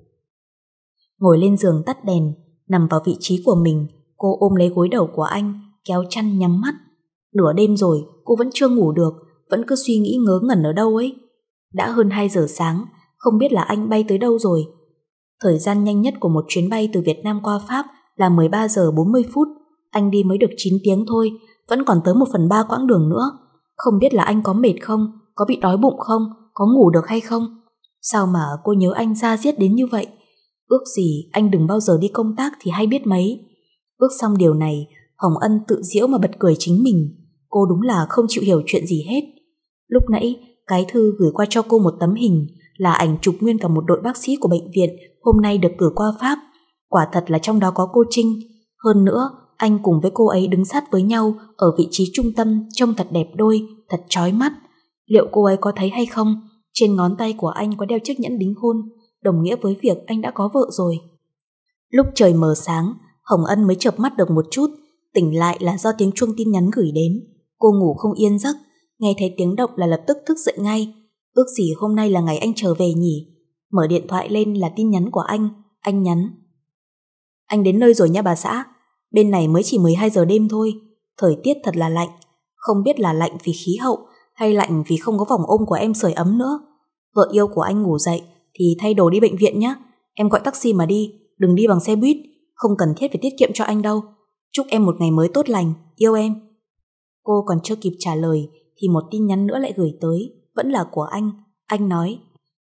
Ngồi lên giường tắt đèn, nằm vào vị trí của mình, cô ôm lấy gối đầu của anh, kéo chăn nhắm mắt. Nửa đêm rồi, cô vẫn chưa ngủ được, vẫn cứ suy nghĩ ngớ ngẩn ở đâu ấy. Đã hơn hai giờ sáng, không biết là anh bay tới đâu rồi. Thời gian nhanh nhất của một chuyến bay từ Việt Nam qua Pháp là mười ba giờ bốn mươi phút. Anh đi mới được chín tiếng thôi, vẫn còn tới một phần ba quãng đường nữa. Không biết là anh có mệt không, có bị đói bụng không, có ngủ được hay không. Sao mà cô nhớ anh ra giết đến như vậy. Ước gì anh đừng bao giờ đi công tác thì hay biết mấy. Ước xong điều này, Hồng Ân tự giễu mà bật cười chính mình. Cô đúng là không chịu hiểu chuyện gì hết. Lúc nãy, cái thư gửi qua cho cô một tấm hình, là ảnh chụp nguyên cả một đội bác sĩ của bệnh viện hôm nay được cử qua Pháp. Quả thật là trong đó có cô Trinh. Hơn nữa, anh cùng với cô ấy đứng sát với nhau ở vị trí trung tâm, trông thật đẹp đôi, thật chói mắt. Liệu cô ấy có thấy hay không? Trên ngón tay của anh có đeo chiếc nhẫn đính hôn, đồng nghĩa với việc anh đã có vợ rồi. Lúc trời mờ sáng, Hồng Ân mới chợp mắt được một chút, tỉnh lại là do tiếng chuông tin nhắn gửi đến. Cô ngủ không yên giấc, nghe thấy tiếng động là lập tức thức dậy ngay. Ước gì hôm nay là ngày anh trở về nhỉ. Mở điện thoại lên là tin nhắn của anh. Anh nhắn: anh đến nơi rồi nha bà xã. Bên này mới chỉ mười hai giờ đêm thôi. Thời tiết thật là lạnh. Không biết là lạnh vì khí hậu hay lạnh vì không có vòng ôm của em sưởi ấm nữa. Vợ yêu của anh ngủ dậy thì thay đồ đi bệnh viện nhé. Em gọi taxi mà đi, đừng đi bằng xe buýt. Không cần thiết phải tiết kiệm cho anh đâu. Chúc em một ngày mới tốt lành, yêu em. Cô còn chưa kịp trả lời thì một tin nhắn nữa lại gửi tới, vẫn là của anh. Anh nói: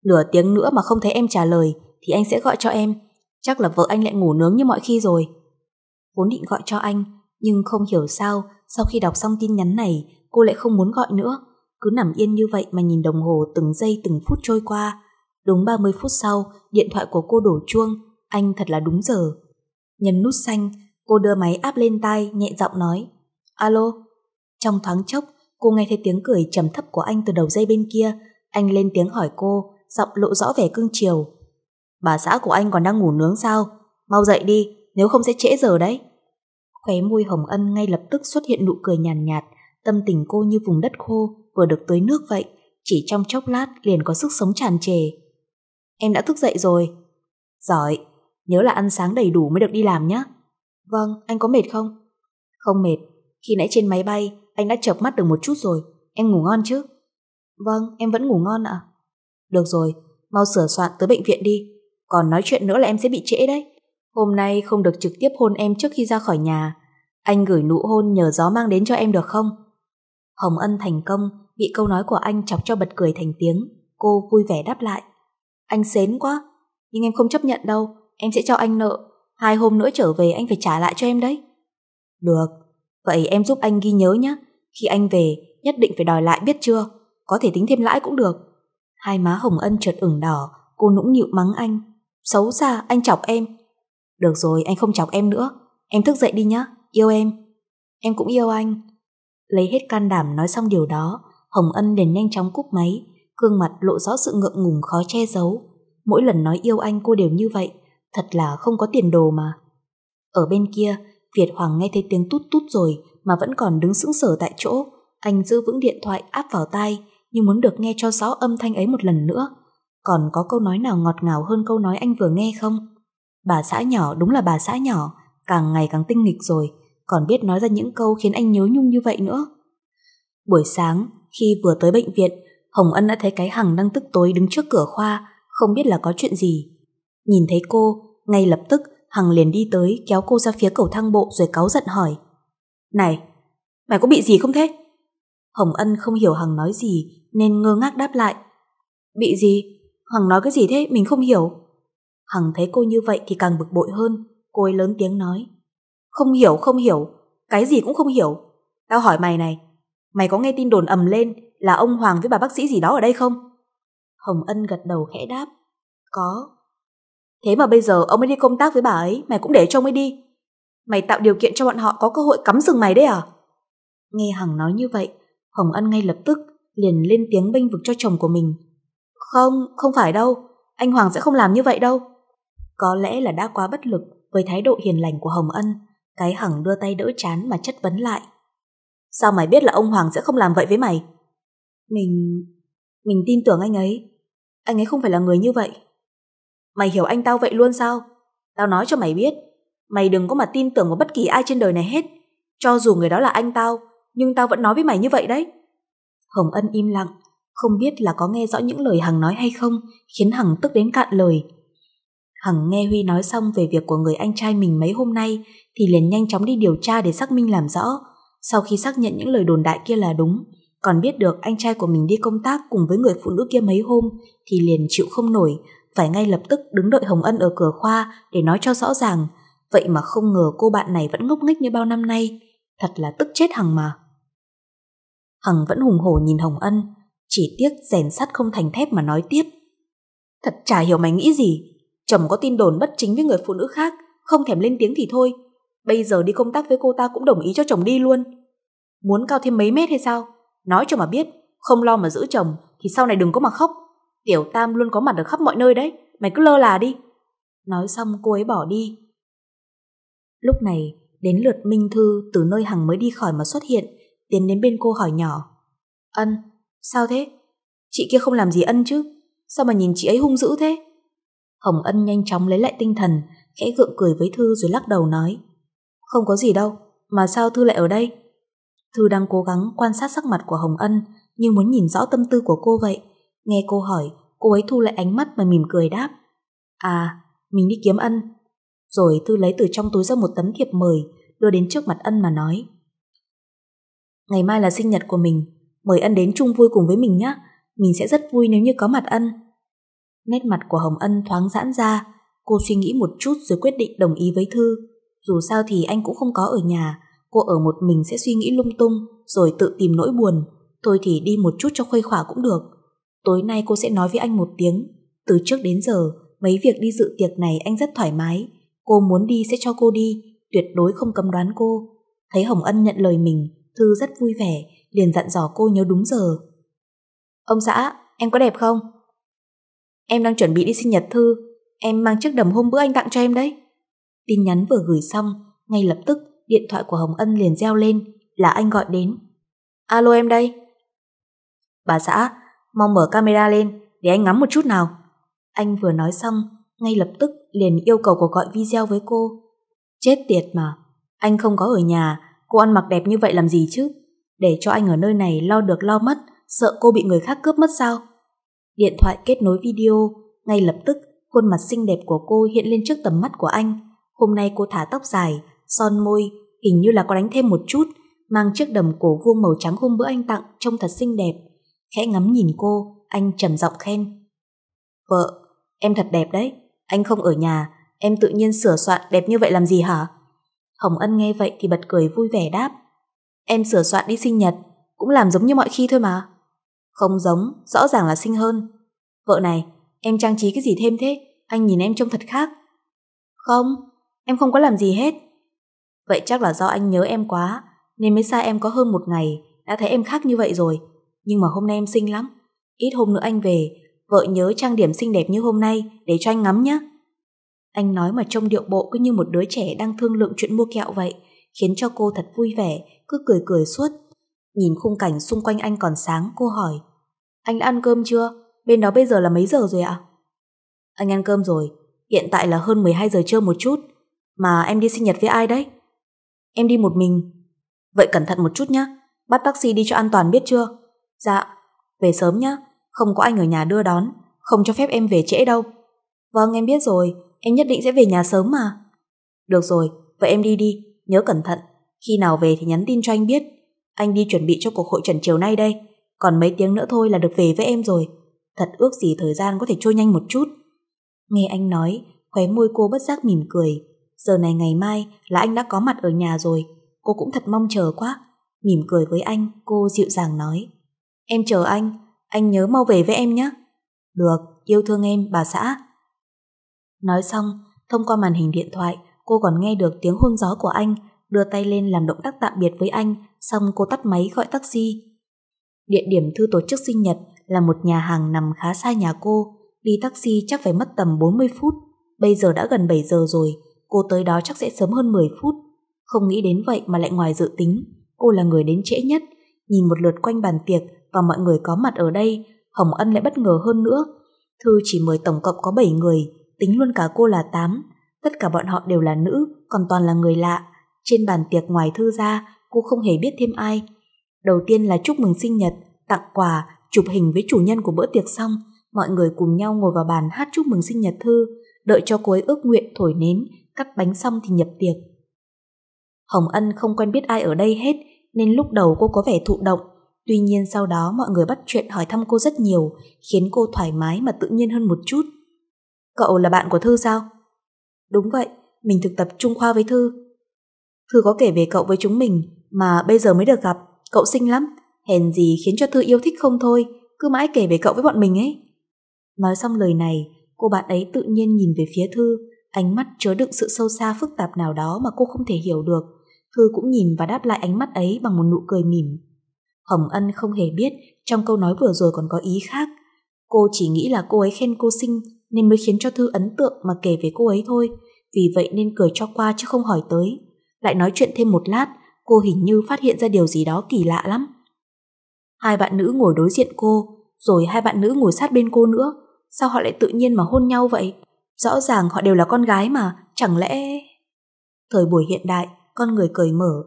nửa tiếng nữa mà không thấy em trả lời thì anh sẽ gọi cho em. Chắc là vợ anh lại ngủ nướng như mọi khi rồi. Vốn định gọi cho anh, nhưng không hiểu sao sau khi đọc xong tin nhắn này cô lại không muốn gọi nữa. Cứ nằm yên như vậy mà nhìn đồng hồ từng giây từng phút trôi qua. Đúng ba mươi phút sau, điện thoại của cô đổ chuông. Anh thật là đúng giờ. Nhấn nút xanh, cô đưa máy áp lên tai, nhẹ giọng nói: alo. Trong thoáng chốc, cô nghe thấy tiếng cười trầm thấp của anh từ đầu dây bên kia. Anh lên tiếng hỏi cô, giọng lộ rõ vẻ cương triều: bà xã của anh còn đang ngủ nướng sao? Mau dậy đi, nếu không sẽ trễ giờ đấy. Khóe môi Hồng Ân ngay lập tức xuất hiện nụ cười nhàn nhạt, nhạt. Tâm tình cô như vùng đất khô vừa được tưới nước vậy, chỉ trong chốc lát liền có sức sống tràn trề. Em đã thức dậy rồi. Giỏi, nhớ là ăn sáng đầy đủ mới được đi làm nhé. Vâng, anh có mệt không? Không mệt, khi nãy trên máy bay anh đã chợp mắt được một chút rồi. Em ngủ ngon chứ? Vâng, em vẫn ngủ ngon ạ. À? Được rồi, mau sửa soạn tới bệnh viện đi. Còn nói chuyện nữa là em sẽ bị trễ đấy. Hôm nay không được trực tiếp hôn em trước khi ra khỏi nhà. Anh gửi nụ hôn nhờ gió mang đến cho em được không? Hồng Ân thành công, bị câu nói của anh chọc cho bật cười thành tiếng. Cô vui vẻ đáp lại: anh xến quá, nhưng em không chấp nhận đâu. Em sẽ cho anh nợ. Hai hôm nữa trở về anh phải trả lại cho em đấy. Được, vậy em giúp anh ghi nhớ nhé. Khi anh về, nhất định phải đòi lại biết chưa? Có thể tính thêm lãi cũng được. Hai má Hồng Ân chợt ửng đỏ, cô nũng nịu mắng anh: xấu xa, anh chọc em. Được rồi, anh không chọc em nữa. Em thức dậy đi nhá, yêu em. Em cũng yêu anh. Lấy hết can đảm nói xong điều đó, Hồng Ân liền nhanh chóng cúp máy, gương mặt lộ rõ sự ngượng ngùng khó che giấu. Mỗi lần nói yêu anh cô đều như vậy, thật là không có tiền đồ mà. Ở bên kia, Việt Hoàng nghe thấy tiếng tút tút rồi mà vẫn còn đứng sững sờ tại chỗ. Anh giữ vững điện thoại áp vào tai, như muốn được nghe cho rõ âm thanh ấy một lần nữa. Còn có câu nói nào ngọt ngào hơn câu nói anh vừa nghe không? Bà xã nhỏ đúng là bà xã nhỏ, càng ngày càng tinh nghịch rồi, còn biết nói ra những câu khiến anh nhớ nhung như vậy nữa. Buổi sáng, khi vừa tới bệnh viện, Hồng Ân đã thấy cái Hằng đang tức tối đứng trước cửa khoa, không biết là có chuyện gì. Nhìn thấy cô, ngay lập tức Hằng liền đi tới kéo cô ra phía cầu thang bộ rồi cáu giận hỏi: này, mày có bị gì không thế? Hồng Ân không hiểu Hằng nói gì nên ngơ ngác đáp lại: bị gì? Hằng nói cái gì thế? Mình không hiểu. Hằng thấy cô như vậy thì càng bực bội hơn. Cô ấy lớn tiếng nói: không hiểu, không hiểu, cái gì cũng không hiểu. Tao hỏi mày này, mày có nghe tin đồn ầm lên là ông Hoàng với bà bác sĩ gì đó ở đây không? Hồng Ân gật đầu khẽ đáp: có. Thế mà bây giờ ông ấy đi công tác với bà ấy, mày cũng để cho ông ấy đi. Mày tạo điều kiện cho bọn họ có cơ hội cắm sừng mày đấy à? Nghe Hằng nói như vậy, Hồng Ân ngay lập tức liền lên tiếng bênh vực cho chồng của mình: không, không phải đâu, anh Hoàng sẽ không làm như vậy đâu. Có lẽ là đã quá bất lực với thái độ hiền lành của Hồng Ân, cái Hằng đưa tay đỡ chán mà chất vấn lại: sao mày biết là ông Hoàng sẽ không làm vậy với mày? Mình... mình tin tưởng anh ấy. Anh ấy không phải là người như vậy. Mày hiểu anh tao vậy luôn sao? Tao nói cho mày biết, mày đừng có mà tin tưởng vào bất kỳ ai trên đời này hết. Cho dù người đó là anh tao, nhưng tao vẫn nói với mày như vậy đấy. Hồng Ân im lặng, không biết là có nghe rõ những lời Hằng nói hay không, khiến Hằng tức đến cạn lời. Hằng nghe Huy nói xong về việc của người anh trai mình mấy hôm nay thì liền nhanh chóng đi điều tra để xác minh làm rõ. Sau khi xác nhận những lời đồn đại kia là đúng, còn biết được anh trai của mình đi công tác cùng với người phụ nữ kia mấy hôm thì liền chịu không nổi, phải ngay lập tức đứng đợi Hồng Ân ở cửa khoa để nói cho rõ ràng. Vậy mà không ngờ cô bạn này vẫn ngốc nghếch như bao năm nay, thật là tức chết Hằng mà. Hằng vẫn hùng hổ nhìn Hồng Ân, chỉ tiếc rèn sắt không thành thép mà nói tiếp. Thật chả hiểu mày nghĩ gì, chồng có tin đồn bất chính với người phụ nữ khác, không thèm lên tiếng thì thôi, bây giờ đi công tác với cô ta cũng đồng ý cho chồng đi luôn. Muốn cao thêm mấy mét hay sao? Nói cho mà biết, không lo mà giữ chồng thì sau này đừng có mà khóc. Tiểu Tam luôn có mặt ở khắp mọi nơi đấy, mày cứ lơ là đi. Nói xong cô ấy bỏ đi. Lúc này, đến lượt Minh Thư từ nơi Hằng mới đi khỏi mà xuất hiện, tiến đến bên cô hỏi nhỏ. Ân, sao thế? Chị kia không làm gì Ân chứ? Sao mà nhìn chị ấy hung dữ thế? Hồng Ân nhanh chóng lấy lại tinh thần, khẽ gượng cười với Thư rồi lắc đầu nói. Không có gì đâu, mà sao Thư lại ở đây? Thư đang cố gắng quan sát sắc mặt của Hồng Ân, như muốn nhìn rõ tâm tư của cô vậy. Nghe cô hỏi, cô ấy thu lại ánh mắt mà mỉm cười đáp. À, mình đi kiếm Ân. Rồi Thư lấy từ trong túi ra một tấm thiệp mời, đưa đến trước mặt Ân mà nói. Ngày mai là sinh nhật của mình, mời Ân đến chung vui cùng với mình nhé. Mình sẽ rất vui nếu như có mặt Ân. Nét mặt của Hồng Ân thoáng giãn ra, cô suy nghĩ một chút rồi quyết định đồng ý với Thư. Dù sao thì anh cũng không có ở nhà, cô ở một mình sẽ suy nghĩ lung tung rồi tự tìm nỗi buồn. Thôi thì đi một chút cho khuây khỏa cũng được. Tối nay cô sẽ nói với anh một tiếng. Từ trước đến giờ, mấy việc đi dự tiệc này anh rất thoải mái. Cô muốn đi sẽ cho cô đi, tuyệt đối không cấm đoán cô. Thấy Hồng Ân nhận lời mình, Thư rất vui vẻ, liền dặn dò cô nhớ đúng giờ. Ông xã, em có đẹp không? Em đang chuẩn bị đi sinh nhật Thư, em mang chiếc đầm hôm bữa anh tặng cho em đấy. Tin nhắn vừa gửi xong, ngay lập tức điện thoại của Hồng Ân liền reo lên, là anh gọi đến. Alo, em đây. Bà xã, mau mở camera lên để anh ngắm một chút nào. Anh vừa nói xong, ngay lập tức liền yêu cầu cuộc gọi video với cô. Chết tiệt mà, anh không có ở nhà, cô ăn mặc đẹp như vậy làm gì chứ? Để cho anh ở nơi này lo được lo mất, sợ cô bị người khác cướp mất sao? Điện thoại kết nối video, ngay lập tức khuôn mặt xinh đẹp của cô hiện lên trước tầm mắt của anh. Hôm nay cô thả tóc dài, son môi, hình như là có đánh thêm một chút, mang chiếc đầm cổ vuông màu trắng hôm bữa anh tặng trông thật xinh đẹp. Khẽ ngắm nhìn cô, anh trầm giọng khen. Vợ, em thật đẹp đấy, anh không ở nhà, em tự nhiên sửa soạn đẹp như vậy làm gì hả? Hồng Ân nghe vậy thì bật cười vui vẻ đáp. Em sửa soạn đi sinh nhật, cũng làm giống như mọi khi thôi mà. Không giống, rõ ràng là xinh hơn. Vợ này, em trang trí cái gì thêm thế? Anh nhìn em trông thật khác. Không, em không có làm gì hết. Vậy chắc là do anh nhớ em quá, nên mới xa em có hơn một ngày, đã thấy em khác như vậy rồi. Nhưng mà hôm nay em xinh lắm, ít hôm nữa anh về, vợ nhớ trang điểm xinh đẹp như hôm nay để cho anh ngắm nhé. Anh nói mà trông điệu bộ cứ như một đứa trẻ đang thương lượng chuyện mua kẹo vậy, khiến cho cô thật vui vẻ, cứ cười cười suốt. Nhìn khung cảnh xung quanh anh còn sáng, cô hỏi. Anh đã ăn cơm chưa? Bên đó bây giờ là mấy giờ rồi ạ? Anh ăn cơm rồi, hiện tại là hơn mười hai giờ trưa một chút. Mà em đi sinh nhật với ai đấy? Em đi một mình. Vậy cẩn thận một chút nhé, bắt taxi đi cho an toàn biết chưa? Dạ, về sớm nhé, không có anh ở nhà đưa đón, không cho phép em về trễ đâu. Vâng, em biết rồi, em nhất định sẽ về nhà sớm mà. Được rồi, vậy em đi đi, nhớ cẩn thận, khi nào về thì nhắn tin cho anh biết. Anh đi chuẩn bị cho cuộc hội trần chiều nay đây, còn mấy tiếng nữa thôi là được về với em rồi. Thật ước gì thời gian có thể trôi nhanh một chút. Nghe anh nói, khóe môi cô bất giác mỉm cười. Giờ này ngày mai là anh đã có mặt ở nhà rồi, cô cũng thật mong chờ quá. Mỉm cười với anh, cô dịu dàng nói. Em chờ anh, anh nhớ mau về với em nhé. Được, yêu thương em, bà xã. Nói xong, thông qua màn hình điện thoại, cô còn nghe được tiếng hôn gió của anh, đưa tay lên làm động tác tạm biệt với anh, xong cô tắt máy gọi taxi. Địa điểm Thư tổ chức sinh nhật là một nhà hàng nằm khá xa nhà cô, đi taxi chắc phải mất tầm bốn mươi phút, bây giờ đã gần bảy giờ rồi, cô tới đó chắc sẽ sớm hơn mười phút. Không nghĩ đến vậy mà lại ngoài dự tính, cô là người đến trễ nhất. Nhìn một lượt quanh bàn tiệc và mọi người có mặt ở đây, Hồng Ân lại bất ngờ hơn nữa. Thư chỉ mời tổng cộng có bảy người, tính luôn cả cô là tám. Tất cả bọn họ đều là nữ, còn toàn là người lạ. Trên bàn tiệc ngoài Thư ra, cô không hề biết thêm ai. Đầu tiên là chúc mừng sinh nhật, tặng quà, chụp hình với chủ nhân của bữa tiệc xong, mọi người cùng nhau ngồi vào bàn hát chúc mừng sinh nhật Thư, đợi cho cô ấy ước nguyện thổi nến, cắt bánh xong thì nhập tiệc. Hồng Ân không quen biết ai ở đây hết, nên lúc đầu cô có vẻ thụ động. Tuy nhiên sau đó mọi người bắt chuyện hỏi thăm cô rất nhiều, khiến cô thoải mái mà tự nhiên hơn một chút. Cậu là bạn của Thư sao? Đúng vậy, mình thực tập chung khoa với Thư. Thư có kể về cậu với chúng mình, mà bây giờ mới được gặp, cậu xinh lắm, hèn gì khiến cho Thư yêu thích không thôi, cứ mãi kể về cậu với bọn mình ấy. Nói xong lời này, cô bạn ấy tự nhiên nhìn về phía Thư, ánh mắt chứa đựng sự sâu xa phức tạp nào đó mà cô không thể hiểu được. Thư cũng nhìn và đáp lại ánh mắt ấy bằng một nụ cười mỉm. Hồng Ân không hề biết trong câu nói vừa rồi còn có ý khác. Cô chỉ nghĩ là cô ấy khen cô xinh nên mới khiến cho Thư ấn tượng mà kể về cô ấy thôi, vì vậy nên cười cho qua chứ không hỏi tới. Lại nói chuyện thêm một lát, cô hình như phát hiện ra điều gì đó kỳ lạ lắm. Hai bạn nữ ngồi đối diện cô, rồi hai bạn nữ ngồi sát bên cô nữa. Sao họ lại tự nhiên mà hôn nhau vậy? Rõ ràng họ đều là con gái mà, chẳng lẽ... Thời buổi hiện đại, con người cởi mở.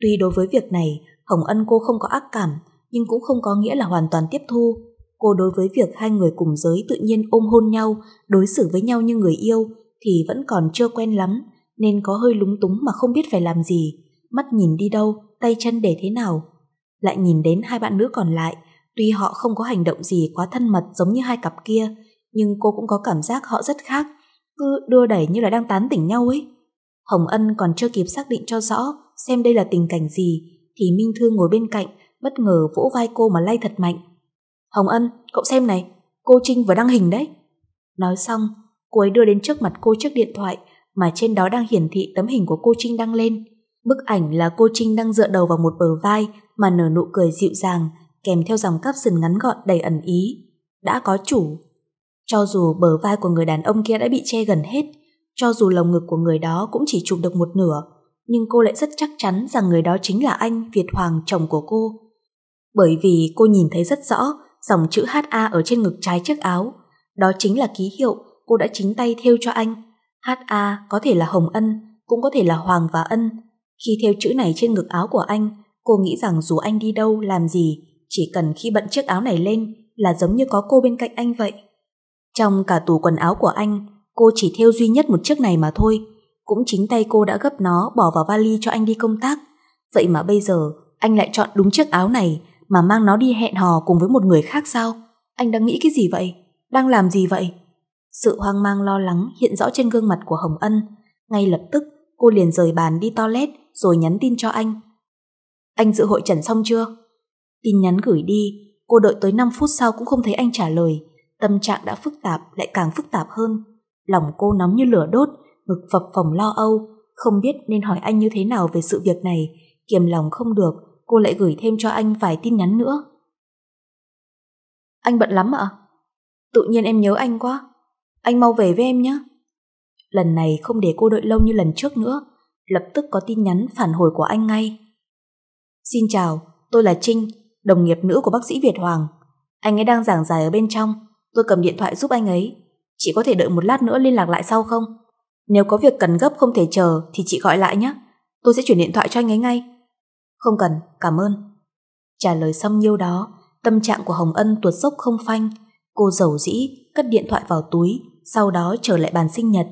Tuy đối với việc này, Hồng Ân cô không có ác cảm, nhưng cũng không có nghĩa là hoàn toàn tiếp thu. Cô đối với việc hai người cùng giới tự nhiên ôm hôn nhau, đối xử với nhau như người yêu, thì vẫn còn chưa quen lắm, nên có hơi lúng túng mà không biết phải làm gì. Mắt nhìn đi đâu, tay chân để thế nào. Lại nhìn đến hai bạn nữ còn lại, tuy họ không có hành động gì quá thân mật giống như hai cặp kia, nhưng cô cũng có cảm giác họ rất khác, cứ đưa đẩy như là đang tán tỉnh nhau ấy. Hồng Ân còn chưa kịp xác định cho rõ xem đây là tình cảnh gì, thì Minh Thư ngồi bên cạnh, bất ngờ vỗ vai cô mà lay thật mạnh. Hồng Ân, cậu xem này, cô Trinh vừa đăng hình đấy. Nói xong, cô ấy đưa đến trước mặt cô chiếc điện thoại mà trên đó đang hiển thị tấm hình của cô Trinh đăng lên. Bức ảnh là cô Trinh đang dựa đầu vào một bờ vai mà nở nụ cười dịu dàng, kèm theo dòng caption ngắn gọn đầy ẩn ý. Đã có chủ. Cho dù bờ vai của người đàn ông kia đã bị che gần hết, cho dù lồng ngực của người đó cũng chỉ chụp được một nửa, nhưng cô lại rất chắc chắn rằng người đó chính là anh Việt Hoàng, chồng của cô. Bởi vì cô nhìn thấy rất rõ dòng chữ hát a ở trên ngực trái chiếc áo. Đó chính là ký hiệu cô đã chính tay thêu cho anh. hát a có thể là Hồng Ân, cũng có thể là Hoàng và Ân. Khi thêu chữ này trên ngực áo của anh, cô nghĩ rằng dù anh đi đâu, làm gì, chỉ cần khi bận chiếc áo này lên là giống như có cô bên cạnh anh vậy. Trong cả tủ quần áo của anh, cô chỉ thêu duy nhất một chiếc này mà thôi. Cũng chính tay cô đã gấp nó bỏ vào vali cho anh đi công tác. Vậy mà bây giờ anh lại chọn đúng chiếc áo này mà mang nó đi hẹn hò cùng với một người khác sao? Anh đang nghĩ cái gì vậy? Đang làm gì vậy? Sự hoang mang lo lắng hiện rõ trên gương mặt của Hồng Ân. Ngay lập tức cô liền rời bàn đi toilet rồi nhắn tin cho anh. Anh dự hội trần xong chưa? Tin nhắn gửi đi, cô đợi tới năm phút sau cũng không thấy anh trả lời. Tâm trạng đã phức tạp lại càng phức tạp hơn. Lòng cô nóng như lửa đốt, ngực phập phồng lo âu, không biết nên hỏi anh như thế nào về sự việc này. Kiềm lòng không được, cô lại gửi thêm cho anh vài tin nhắn nữa. Anh bận lắm ạ? Tự nhiên em nhớ anh quá. Anh mau về với em nhé. Lần này không để cô đợi lâu như lần trước nữa, lập tức có tin nhắn phản hồi của anh ngay. Xin chào, tôi là Trinh, đồng nghiệp nữ của bác sĩ Việt Hoàng. Anh ấy đang giảng giải ở bên trong, tôi cầm điện thoại giúp anh ấy. Chị có thể đợi một lát nữa liên lạc lại sau không? Nếu có việc cần gấp không thể chờ thì chị gọi lại nhé. Tôi sẽ chuyển điện thoại cho anh ấy ngay. Không cần, cảm ơn. Trả lời xong nhiêu đó, tâm trạng của Hồng Ân tuột dốc không phanh. Cô rầu rĩ cất điện thoại vào túi, sau đó trở lại bàn sinh nhật.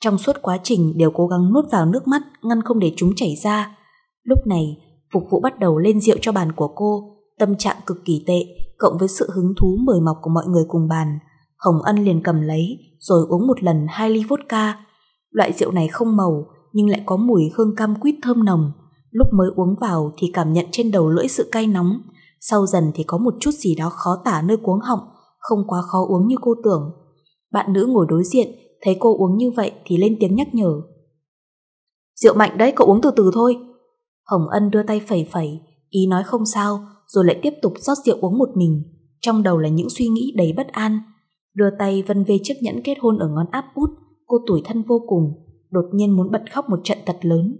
Trong suốt quá trình đều cố gắng nuốt vào nước mắt ngăn không để chúng chảy ra. Lúc này, phục vụ bắt đầu lên rượu cho bàn của cô. Tâm trạng cực kỳ tệ, cộng với sự hứng thú mời mọc của mọi người cùng bàn, Hồng Ân liền cầm lấy rồi uống một lần hai ly vodka. Loại rượu này không màu nhưng lại có mùi hương cam quýt thơm nồng. Lúc mới uống vào thì cảm nhận trên đầu lưỡi sự cay nóng, sau dần thì có một chút gì đó khó tả nơi cuống họng, không quá khó uống như cô tưởng. Bạn nữ ngồi đối diện thấy cô uống như vậy thì lên tiếng nhắc nhở. Rượu mạnh đấy, cậu uống từ từ thôi. Hồng Ân đưa tay phẩy phẩy, ý nói không sao, rồi lại tiếp tục rót rượu uống một mình. Trong đầu là những suy nghĩ đầy bất an. Đưa tay vân vê chiếc nhẫn kết hôn ở ngón áp út, cô tủi thân vô cùng, đột nhiên muốn bật khóc một trận thật lớn.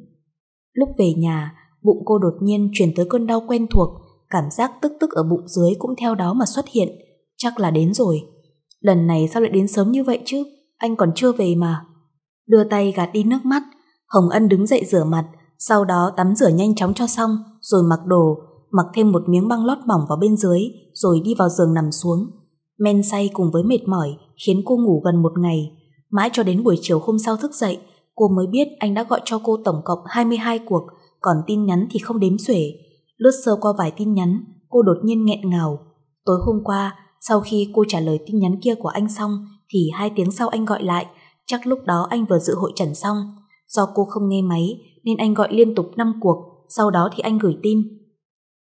Lúc về nhà, bụng cô đột nhiên truyền tới cơn đau quen thuộc, cảm giác tức tức ở bụng dưới cũng theo đó mà xuất hiện. Chắc là đến rồi. Lần này sao lại đến sớm như vậy chứ? Anh còn chưa về mà. Đưa tay gạt đi nước mắt, Hồng Ân đứng dậy rửa mặt, sau đó tắm rửa nhanh chóng cho xong, rồi mặc đồ, mặc thêm một miếng băng lót mỏng vào bên dưới, rồi đi vào giường nằm xuống. Men say cùng với mệt mỏi khiến cô ngủ gần một ngày. Mãi cho đến buổi chiều hôm sau thức dậy, cô mới biết anh đã gọi cho cô tổng cộng hai mươi hai cuộc, còn tin nhắn thì không đếm xuể. Lướt sơ qua vài tin nhắn, cô đột nhiên nghẹn ngào. Tối hôm qua, sau khi cô trả lời tin nhắn kia của anh xong, thì hai tiếng sau anh gọi lại, chắc lúc đó anh vừa dự hội trần xong. Do cô không nghe máy, nên anh gọi liên tục năm cuộc, sau đó thì anh gửi tin.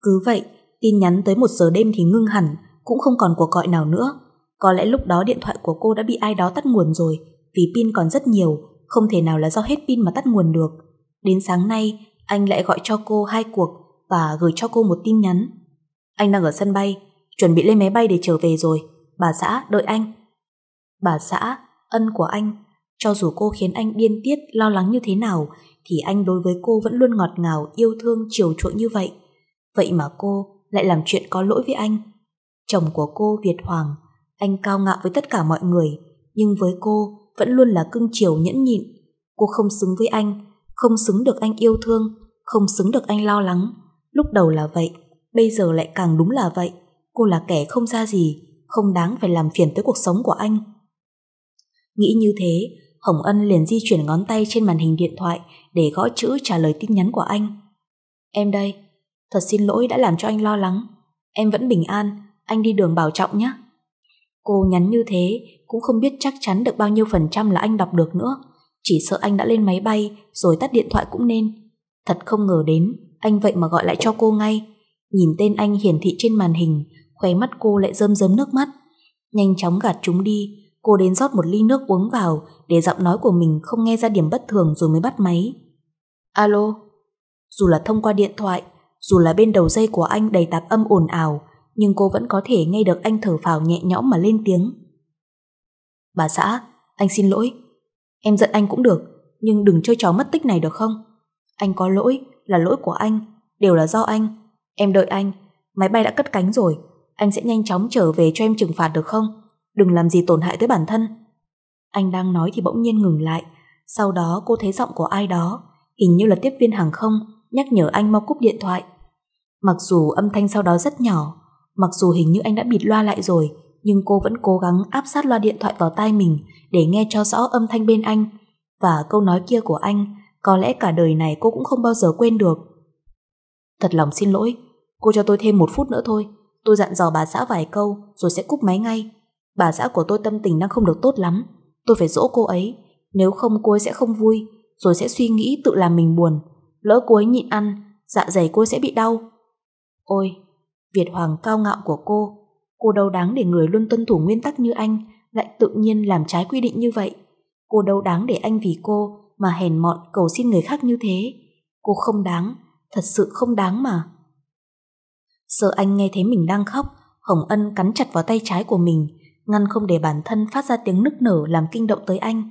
Cứ vậy, tin nhắn tới một giờ đêm thì ngưng hẳn, cũng không còn cuộc gọi nào nữa. Có lẽ lúc đó điện thoại của cô đã bị ai đó tắt nguồn rồi, vì pin còn rất nhiều, không thể nào là do hết pin mà tắt nguồn được. Đến sáng nay, anh lại gọi cho cô hai cuộc và gửi cho cô một tin nhắn. Anh đang ở sân bay, chuẩn bị lên máy bay để trở về rồi. Bà xã đợi anh. Bà xã, ân của anh. Cho dù cô khiến anh điên tiết, lo lắng như thế nào, thì anh đối với cô vẫn luôn ngọt ngào, yêu thương, chiều chuộng như vậy. Vậy mà cô lại làm chuyện có lỗi với anh. Chồng của cô, Việt Hoàng, anh cao ngạo với tất cả mọi người, nhưng với cô vẫn luôn là cưng chiều nhẫn nhịn. Cô không xứng với anh, không xứng được anh yêu thương, không xứng được anh lo lắng. Lúc đầu là vậy, bây giờ lại càng đúng là vậy. Cô là kẻ không ra gì, không đáng phải làm phiền tới cuộc sống của anh. Nghĩ như thế, Hồng Ân liền di chuyển ngón tay trên màn hình điện thoại để gõ chữ trả lời tin nhắn của anh. Em đây, thật xin lỗi đã làm cho anh lo lắng. Em vẫn bình an, anh đi đường bảo trọng nhé. Cô nhắn như thế cũng không biết chắc chắn được bao nhiêu phần trăm là anh đọc được nữa. Chỉ sợ anh đã lên máy bay rồi tắt điện thoại cũng nên. Thật không ngờ đến, anh vậy mà gọi lại cho cô ngay. Nhìn tên anh hiển thị trên màn hình, khóe mắt cô lại rơm rớm nước mắt. Nhanh chóng gạt chúng đi, cô đến rót một ly nước uống vào để giọng nói của mình không nghe ra điểm bất thường rồi mới bắt máy. Alo. Dù là thông qua điện thoại, dù là bên đầu dây của anh đầy tạp âm ồn ào, nhưng cô vẫn có thể nghe được anh thở phào nhẹ nhõm mà lên tiếng. Bà xã, anh xin lỗi. Em giận anh cũng được, nhưng đừng chơi trò mất tích này được không? Anh có lỗi, là lỗi của anh, đều là do anh. Em đợi anh, máy bay đã cất cánh rồi. Anh sẽ nhanh chóng trở về cho em trừng phạt được không? Đừng làm gì tổn hại tới bản thân. Anh đang nói thì bỗng nhiên ngừng lại. Sau đó cô thấy giọng của ai đó, hình như là tiếp viên hàng không, nhắc nhở anh mau cúp điện thoại. Mặc dù âm thanh sau đó rất nhỏ, mặc dù hình như anh đã bịt loa lại rồi, nhưng cô vẫn cố gắng áp sát loa điện thoại vào tai mình để nghe cho rõ âm thanh bên anh. Và câu nói kia của anh, có lẽ cả đời này cô cũng không bao giờ quên được. Thật lòng xin lỗi, cô cho tôi thêm một phút nữa thôi. Tôi dặn dò bà xã vài câu rồi sẽ cúp máy ngay. Bà xã của tôi tâm tình đang không được tốt lắm. Tôi phải dỗ cô ấy, nếu không cô ấy sẽ không vui, rồi sẽ suy nghĩ tự làm mình buồn. Lỡ cô ấy nhịn ăn, dạ dày cô ấy sẽ bị đau. Ôi, Việt Hoàng cao ngạo của cô, cô đâu đáng để người luôn tuân thủ nguyên tắc như anh lại tự nhiên làm trái quy định như vậy. Cô đâu đáng để anh vì cô mà hèn mọn cầu xin người khác như thế. Cô không đáng, thật sự không đáng mà. Sợ anh nghe thấy mình đang khóc, Hồng Ân cắn chặt vào tay trái của mình, ngăn không để bản thân phát ra tiếng nức nở làm kinh động tới anh.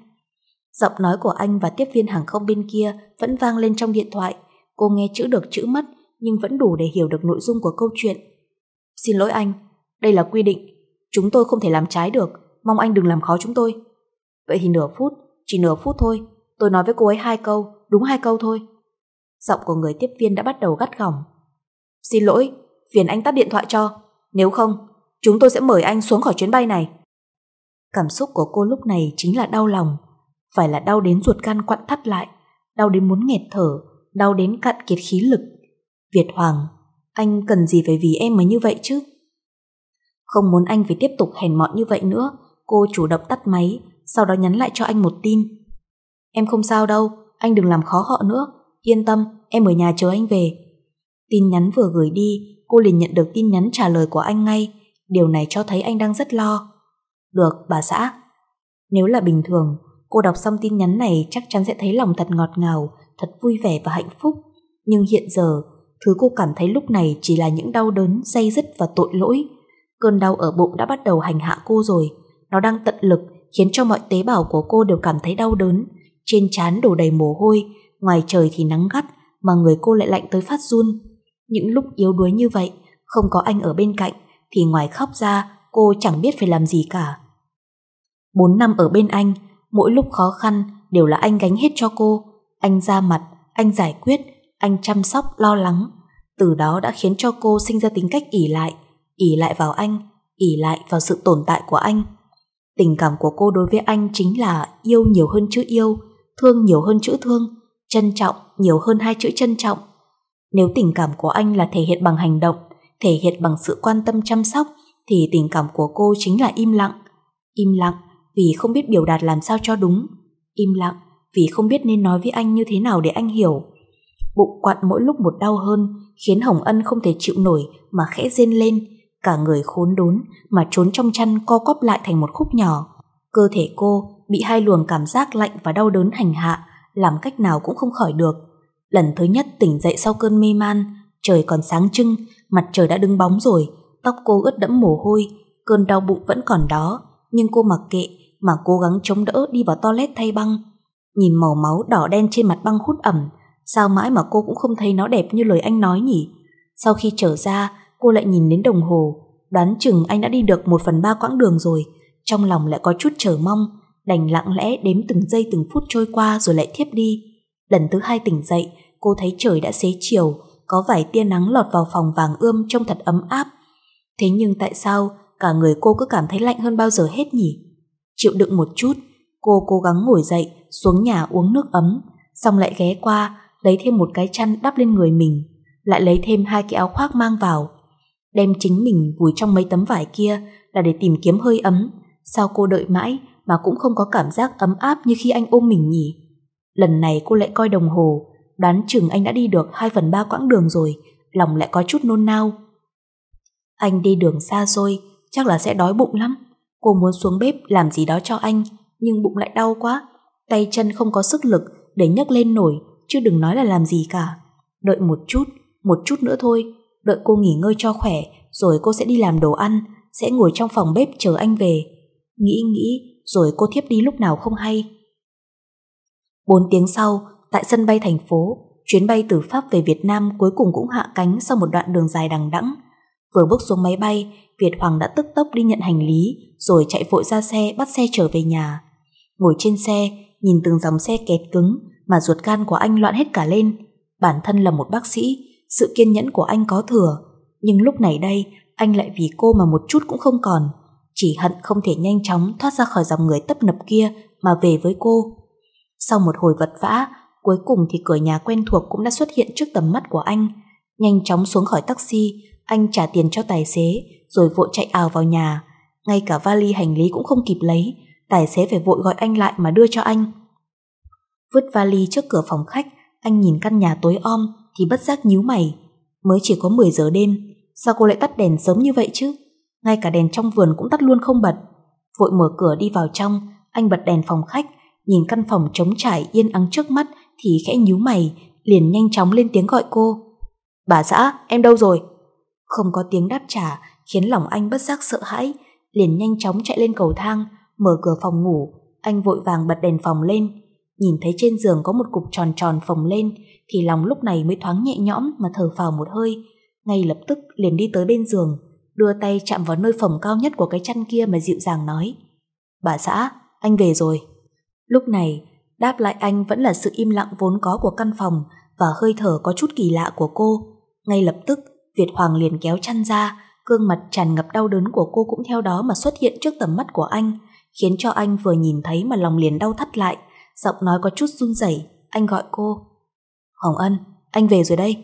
Giọng nói của anh và tiếp viên hàng không bên kia vẫn vang lên trong điện thoại. Cô nghe chữ được chữ mất, nhưng vẫn đủ để hiểu được nội dung của câu chuyện. Xin lỗi anh, đây là quy định, chúng tôi không thể làm trái được, mong anh đừng làm khó chúng tôi. Vậy thì nửa phút, chỉ nửa phút thôi, tôi nói với cô ấy hai câu, đúng hai câu thôi. Giọng của người tiếp viên đã bắt đầu gắt gỏng. Xin lỗi, phiền anh tắt điện thoại cho, nếu không, chúng tôi sẽ mời anh xuống khỏi chuyến bay này. Cảm xúc của cô lúc này chính là đau lòng, phải là đau đến ruột gan quặn thắt lại, đau đến muốn nghẹt thở, đau đến cạn kiệt khí lực. Việt Hoàng, anh cần gì phải vì em mà như vậy chứ? Không muốn anh phải tiếp tục hèn mọn như vậy nữa, cô chủ động tắt máy, sau đó nhắn lại cho anh một tin. Em không sao đâu, anh đừng làm khó họ nữa, yên tâm, em ở nhà chờ anh về. Tin nhắn vừa gửi đi, cô liền nhận được tin nhắn trả lời của anh ngay, điều này cho thấy anh đang rất lo. Được, bà xã. Nếu là bình thường, cô đọc xong tin nhắn này chắc chắn sẽ thấy lòng thật ngọt ngào, thật vui vẻ và hạnh phúc. Nhưng hiện giờ, thứ cô cảm thấy lúc này chỉ là những đau đớn, day dứt và tội lỗi. Cơn đau ở bụng đã bắt đầu hành hạ cô rồi, nó đang tận lực khiến cho mọi tế bào của cô đều cảm thấy đau đớn. Trên trán đổ đầy mồ hôi, ngoài trời thì nắng gắt mà người cô lại lạnh tới phát run. Những lúc yếu đuối như vậy, không có anh ở bên cạnh thì ngoài khóc ra cô chẳng biết phải làm gì cả. Bốn năm ở bên anh, mỗi lúc khó khăn đều là anh gánh hết cho cô. Anh ra mặt, anh giải quyết, anh chăm sóc, lo lắng. Từ đó đã khiến cho cô sinh ra tính cách ỷ lại, ỷ lại vào anh, ỷ lại vào sự tồn tại của anh. Tình cảm của cô đối với anh chính là yêu nhiều hơn chữ yêu, thương nhiều hơn chữ thương, trân trọng nhiều hơn hai chữ trân trọng. Nếu tình cảm của anh là thể hiện bằng hành động, thể hiện bằng sự quan tâm chăm sóc, thì tình cảm của cô chính là im lặng. Im lặng vì không biết biểu đạt làm sao cho đúng. Im lặng vì không biết nên nói với anh như thế nào để anh hiểu. Bụng quặn mỗi lúc một đau hơn, khiến Hồng Ân không thể chịu nổi mà khẽ rên lên. Cả người khốn đốn mà trốn trong chăn co quắp lại thành một khúc nhỏ. Cơ thể cô bị hai luồng cảm giác lạnh và đau đớn hành hạ, làm cách nào cũng không khỏi được. Lần thứ nhất tỉnh dậy sau cơn mê man, trời còn sáng trưng, mặt trời đã đứng bóng rồi, tóc cô ướt đẫm mồ hôi, cơn đau bụng vẫn còn đó, nhưng cô mặc kệ mà cố gắng chống đỡ đi vào toilet thay băng. Nhìn màu máu đỏ đen trên mặt băng hút ẩm, sao mãi mà cô cũng không thấy nó đẹp như lời anh nói nhỉ? Sau khi trở ra, cô lại nhìn đến đồng hồ, đoán chừng anh đã đi được một phần ba quãng đường rồi, trong lòng lại có chút chờ mong, đành lặng lẽ đếm từng giây từng phút trôi qua rồi lại thiếp đi. Lần thứ hai tỉnh dậy, cô thấy trời đã xế chiều, có vài tia nắng lọt vào phòng vàng ươm trông thật ấm áp. Thế nhưng tại sao cả người cô cứ cảm thấy lạnh hơn bao giờ hết nhỉ? Chịu đựng một chút, cô cố gắng ngồi dậy, xuống nhà uống nước ấm, xong lại ghé qua, lấy thêm một cái chăn đắp lên người mình, lại lấy thêm hai cái áo khoác mang vào. Đem chính mình vùi trong mấy tấm vải kia là để tìm kiếm hơi ấm. Sao cô đợi mãi mà cũng không có cảm giác ấm áp như khi anh ôm mình nhỉ? Lần này cô lại coi đồng hồ, đoán chừng anh đã đi được hai phần ba quãng đường rồi, lòng lại có chút nôn nao. Anh đi đường xa xôi, chắc là sẽ đói bụng lắm. Cô muốn xuống bếp làm gì đó cho anh, nhưng bụng lại đau quá, tay chân không có sức lực để nhấc lên nổi, chứ đừng nói là làm gì cả. Đợi một chút, một chút nữa thôi, đợi cô nghỉ ngơi cho khỏe, rồi cô sẽ đi làm đồ ăn, sẽ ngồi trong phòng bếp chờ anh về. Nghĩ nghĩ, rồi cô thiếp đi lúc nào không hay. Bốn tiếng sau, tại sân bay thành phố, chuyến bay từ Pháp về Việt Nam cuối cùng cũng hạ cánh sau một đoạn đường dài đằng đẵng. Vừa bước xuống máy bay, Việt Hoàng đã tức tốc đi nhận hành lý, rồi chạy vội ra xe bắt xe trở về nhà. Ngồi trên xe, nhìn từng dòng xe kẹt cứng, mà ruột gan của anh loạn hết cả lên. Bản thân là một bác sĩ, sự kiên nhẫn của anh có thừa, nhưng lúc này đây anh lại vì cô mà một chút cũng không còn, chỉ hận không thể nhanh chóng thoát ra khỏi dòng người tấp nập kia mà về với cô. Sau một hồi vật vã, cuối cùng thì cửa nhà quen thuộc cũng đã xuất hiện trước tầm mắt của anh. Nhanh chóng xuống khỏi taxi, anh trả tiền cho tài xế rồi vội chạy ào vào nhà. Ngay cả vali hành lý cũng không kịp lấy, tài xế phải vội gọi anh lại mà đưa cho anh. Vứt vali trước cửa phòng khách, anh nhìn căn nhà tối om thì bất giác nhíu mày. Mới chỉ có mười giờ đêm, sao cô lại tắt đèn sớm như vậy chứ? Ngay cả đèn trong vườn cũng tắt luôn không bật. Vội mở cửa đi vào trong, anh bật đèn phòng khách, nhìn căn phòng trống trải yên ắng trước mắt thì khẽ nhíu mày, liền nhanh chóng lên tiếng gọi cô. "Bà xã, em đâu rồi?" Không có tiếng đáp trả khiến lòng anh bất giác sợ hãi, liền nhanh chóng chạy lên cầu thang, mở cửa phòng ngủ. Anh vội vàng bật đèn phòng lên, nhìn thấy trên giường có một cục tròn tròn phồng lên thì lòng lúc này mới thoáng nhẹ nhõm mà thở phào một hơi. Ngay lập tức liền đi tới bên giường, đưa tay chạm vào nơi phồng cao nhất của cái chăn kia mà dịu dàng nói: "Bà xã, anh về rồi." Lúc này đáp lại anh vẫn là sự im lặng vốn có của căn phòng và hơi thở có chút kỳ lạ của cô. Ngay lập tức Việt Hoàng liền kéo chăn ra, gương mặt tràn ngập đau đớn của cô cũng theo đó mà xuất hiện trước tầm mắt của anh, khiến cho anh vừa nhìn thấy mà lòng liền đau thắt lại. Giọng nói có chút run rẩy, anh gọi cô: "Hồng Ân, anh về rồi đây."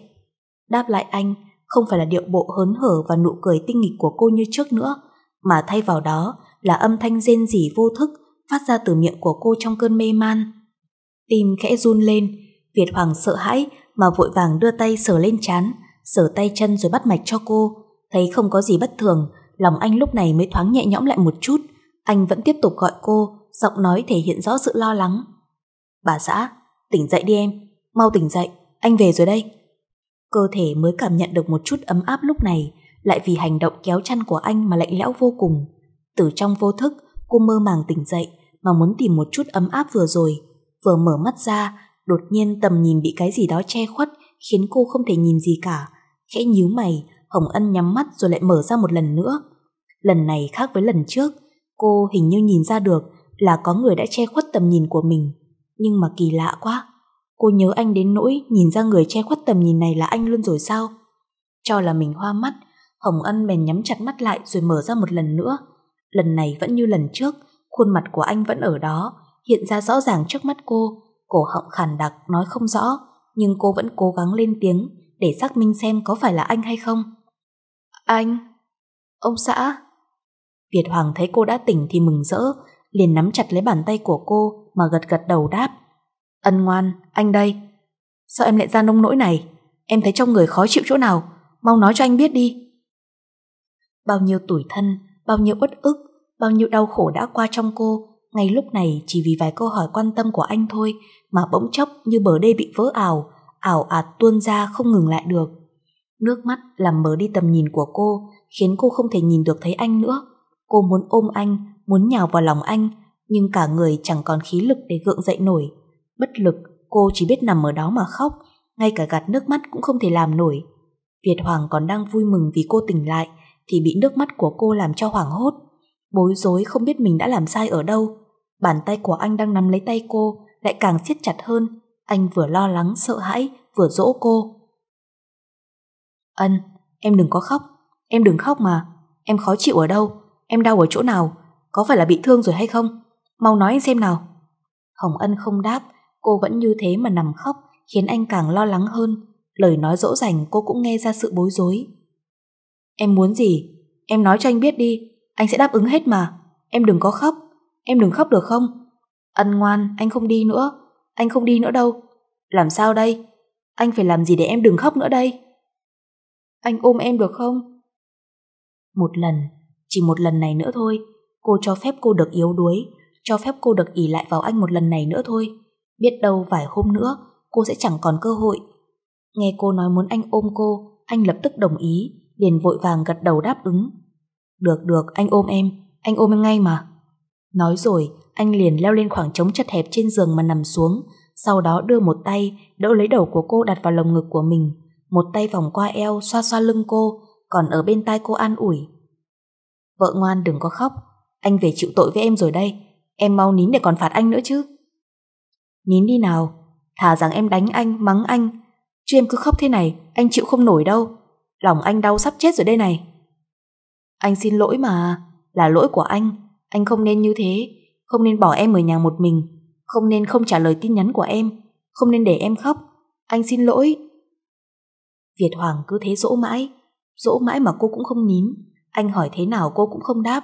Đáp lại anh không phải là điệu bộ hớn hở và nụ cười tinh nghịch của cô như trước nữa, mà thay vào đó là âm thanh rên rỉ vô thức phát ra từ miệng của cô trong cơn mê man. Tim khẽ run lên, Việt Hoàng sợ hãi mà vội vàng đưa tay sờ lên trán, sờ tay chân rồi bắt mạch cho cô. Thấy không có gì bất thường, lòng anh lúc này mới thoáng nhẹ nhõm lại một chút. Anh vẫn tiếp tục gọi cô, giọng nói thể hiện rõ sự lo lắng: "Bà xã, tỉnh dậy đi em, mau tỉnh dậy, anh về rồi đây." Cơ thể mới cảm nhận được một chút ấm áp lúc này, lại vì hành động kéo chăn của anh mà lạnh lẽo vô cùng. Từ trong vô thức, cô mơ màng tỉnh dậy mà muốn tìm một chút ấm áp vừa rồi. Vừa mở mắt ra, đột nhiên tầm nhìn bị cái gì đó che khuất, khiến cô không thể nhìn gì cả. Khẽ nhíu mày, Hồng Ân nhắm mắt rồi lại mở ra một lần nữa. Lần này khác với lần trước, cô hình như nhìn ra được là có người đã che khuất tầm nhìn của mình. Nhưng mà kỳ lạ quá, cô nhớ anh đến nỗi nhìn ra người che khuất tầm nhìn này là anh luôn rồi sao? Cho là mình hoa mắt, Hồng Ân bèn nhắm chặt mắt lại rồi mở ra một lần nữa. Lần này vẫn như lần trước, khuôn mặt của anh vẫn ở đó, hiện ra rõ ràng trước mắt cô. Cổ họng khàn đặc nói không rõ, nhưng cô vẫn cố gắng lên tiếng để xác minh xem có phải là anh hay không. Anh, ông xã. Việt Hoàng thấy cô đã tỉnh thì mừng rỡ, liền nắm chặt lấy bàn tay của cô mà gật gật đầu đáp. Ân ngoan, anh đây. Sao em lại ra nông nỗi này? Em thấy trong người khó chịu chỗ nào? Mau nói cho anh biết đi. Bao nhiêu tủi thân, bao nhiêu uất ức, bao nhiêu đau khổ đã qua trong cô, ngay lúc này chỉ vì vài câu hỏi quan tâm của anh thôi mà bỗng chốc như bờ đê bị vỡ ào, ảo ạt tuôn ra không ngừng lại được. Nước mắt làm mờ đi tầm nhìn của cô, khiến cô không thể nhìn được thấy anh nữa. Cô muốn ôm anh, muốn nhào vào lòng anh, nhưng cả người chẳng còn khí lực để gượng dậy nổi. Bất lực, cô chỉ biết nằm ở đó mà khóc, ngay cả gạt nước mắt cũng không thể làm nổi. Việt Hoàng còn đang vui mừng vì cô tỉnh lại thì bị nước mắt của cô làm cho hoảng hốt. Bối rối không biết mình đã làm sai ở đâu. Bàn tay của anh đang nắm lấy tay cô lại càng siết chặt hơn. Anh vừa lo lắng sợ hãi vừa dỗ cô. Ân, em đừng có khóc. Em đừng khóc mà. Em khó chịu ở đâu? Em đau ở chỗ nào? Có phải là bị thương rồi hay không? Mau nói anh xem nào. Hồng Ân không đáp. Cô vẫn như thế mà nằm khóc, khiến anh càng lo lắng hơn. Lời nói dỗ dành cô cũng nghe ra sự bối rối. Em muốn gì? Em nói cho anh biết đi. Anh sẽ đáp ứng hết mà. Em đừng có khóc. Em đừng khóc được không? Ân ngoan, anh không đi nữa. Anh không đi nữa đâu. Làm sao đây? Anh phải làm gì để em đừng khóc nữa đây? Anh ôm em được không? Một lần, chỉ một lần này nữa thôi. Cô cho phép cô được yếu đuối, cho phép cô được ỷ lại vào anh một lần này nữa thôi. Biết đâu vài hôm nữa cô sẽ chẳng còn cơ hội. Nghe cô nói muốn anh ôm cô, anh lập tức đồng ý, liền vội vàng gật đầu đáp ứng. Được được, anh ôm em, anh ôm em ngay mà. Nói rồi, anh liền leo lên khoảng trống chật hẹp trên giường mà nằm xuống, sau đó đưa một tay đỡ lấy đầu của cô đặt vào lồng ngực của mình, một tay vòng qua eo xoa xoa lưng cô, còn ở bên tai cô an ủi. Vợ ngoan đừng có khóc, anh về chịu tội với em rồi đây, em mau nín để còn phạt anh nữa chứ. Nín đi nào, thà rằng em đánh anh, mắng anh, chứ em cứ khóc thế này, anh chịu không nổi đâu, lòng anh đau sắp chết rồi đây này. Anh xin lỗi mà, là lỗi của anh, anh không nên như thế, không nên bỏ em ở nhà một mình, không nên không trả lời tin nhắn của em, không nên để em khóc, anh xin lỗi. Việt Hoàng cứ thế dỗ mãi, dỗ mãi mà cô cũng không nín, anh hỏi thế nào cô cũng không đáp,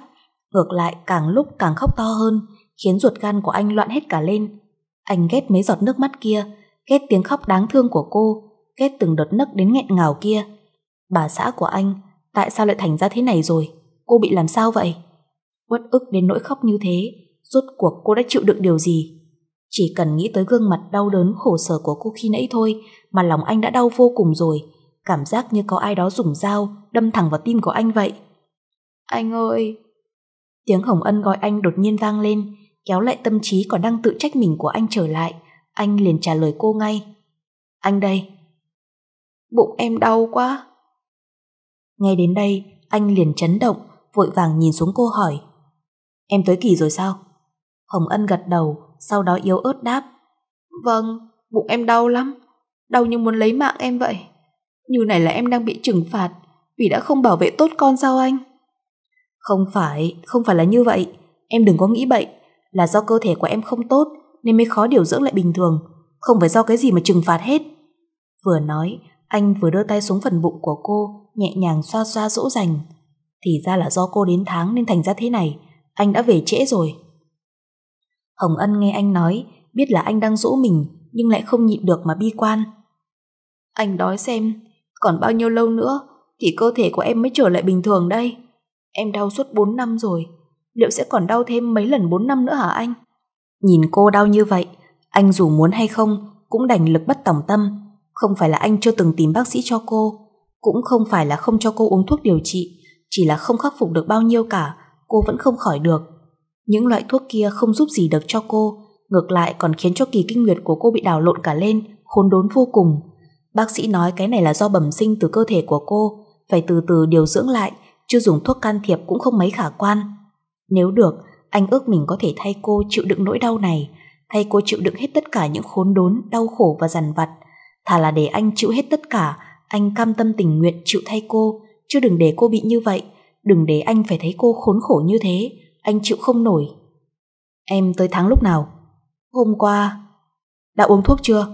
ngược lại càng lúc càng khóc to hơn, khiến ruột gan của anh loạn hết cả lên. Anh ghét mấy giọt nước mắt kia, ghét tiếng khóc đáng thương của cô, ghét từng đợt nấc đến nghẹn ngào kia. Bà xã của anh, tại sao lại thành ra thế này rồi? Cô bị làm sao vậy? Uất ức đến nỗi khóc như thế, rốt cuộc cô đã chịu đựng điều gì? Chỉ cần nghĩ tới gương mặt đau đớn khổ sở của cô khi nãy thôi mà lòng anh đã đau vô cùng rồi. Cảm giác như có ai đó dùng dao đâm thẳng vào tim của anh vậy. Anh ơi! Tiếng Hồng Ân gọi anh đột nhiên vang lên, kéo lại tâm trí còn đang tự trách mình của anh trở lại. Anh liền trả lời cô ngay. Anh đây. Bụng em đau quá. Nghe đến đây, anh liền chấn động, vội vàng nhìn xuống cô hỏi. Em tới kỳ rồi sao? Hồng Ân gật đầu, sau đó yếu ớt đáp. Vâng, bụng em đau lắm, đau như muốn lấy mạng em vậy. Như này là em đang bị trừng phạt vì đã không bảo vệ tốt con sao anh? Không phải, không phải là như vậy. Em đừng có nghĩ bậy. Là do cơ thể của em không tốt nên mới khó điều dưỡng lại bình thường, không phải do cái gì mà trừng phạt hết. Vừa nói, anh vừa đưa tay xuống phần bụng của cô, nhẹ nhàng xoa xoa dỗ dành. Thì ra là do cô đến tháng nên thành ra thế này. Anh đã về trễ rồi. Hồng Ân nghe anh nói, biết là anh đang dỗ mình, nhưng lại không nhịn được mà bi quan. Anh đói xem, còn bao nhiêu lâu nữa thì cơ thể của em mới trở lại bình thường đây? Em đau suốt bốn năm rồi, liệu sẽ còn đau thêm mấy lần bốn năm nữa hả anh? Nhìn cô đau như vậy, anh dù muốn hay không cũng đành lực bất tòng tâm. Không phải là anh chưa từng tìm bác sĩ cho cô, cũng không phải là không cho cô uống thuốc điều trị, chỉ là không khắc phục được bao nhiêu cả, cô vẫn không khỏi được. Những loại thuốc kia không giúp gì được cho cô, ngược lại còn khiến cho kỳ kinh nguyệt của cô bị đảo lộn cả lên, khốn đốn vô cùng. Bác sĩ nói cái này là do bẩm sinh từ cơ thể của cô, phải từ từ điều dưỡng lại, chứ dùng thuốc can thiệp cũng không mấy khả quan. Nếu được, Anh ước mình có thể thay cô chịu đựng nỗi đau này, thay cô chịu đựng hết tất cả những khốn đốn, đau khổ và dằn vặt. Thà là để anh chịu hết tất cả, anh cam tâm tình nguyện chịu thay cô, chứ đừng để cô bị như vậy, đừng để anh phải thấy cô khốn khổ như thế, anh chịu không nổi. Em tới tháng lúc nào? Hôm qua. Đã uống thuốc chưa?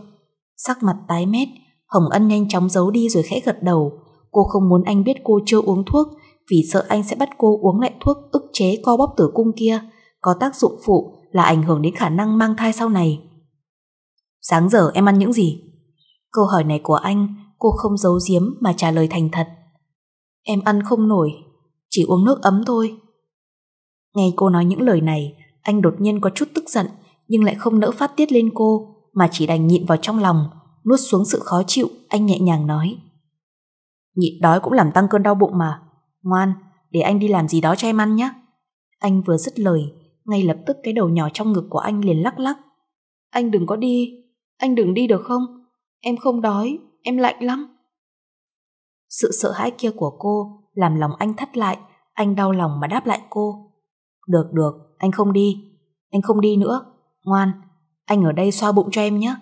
Sắc mặt tái mét, Hồng Ân nhanh chóng giấu đi rồi khẽ gật đầu. Cô không muốn anh biết cô chưa uống thuốc, vì sợ anh sẽ bắt cô uống lại thuốc ức chế co bóp tử cung kia, có tác dụng phụ là ảnh hưởng đến khả năng mang thai sau này. Sáng giờ em ăn những gì? Câu hỏi này của anh, cô không giấu giếm mà trả lời thành thật. Em ăn không nổi, chỉ uống nước ấm thôi. Nghe cô nói những lời này, anh đột nhiên có chút tức giận, nhưng lại không nỡ phát tiết lên cô, mà chỉ đành nhịn vào trong lòng, nuốt xuống sự khó chịu. Anh nhẹ nhàng nói, nhịn đói cũng làm tăng cơn đau bụng mà. Ngoan, để anh đi làm gì đó cho em ăn nhé. Anh vừa dứt lời, ngay lập tức cái đầu nhỏ trong ngực của anh liền lắc lắc. Anh đừng có đi, anh đừng đi được không? Em không đói, em lạnh lắm. Sự sợ hãi kia của cô làm lòng anh thắt lại, anh đau lòng mà đáp lại cô. Được được, anh không đi, anh không đi nữa. Ngoan, anh ở đây xoa bụng cho em nhé.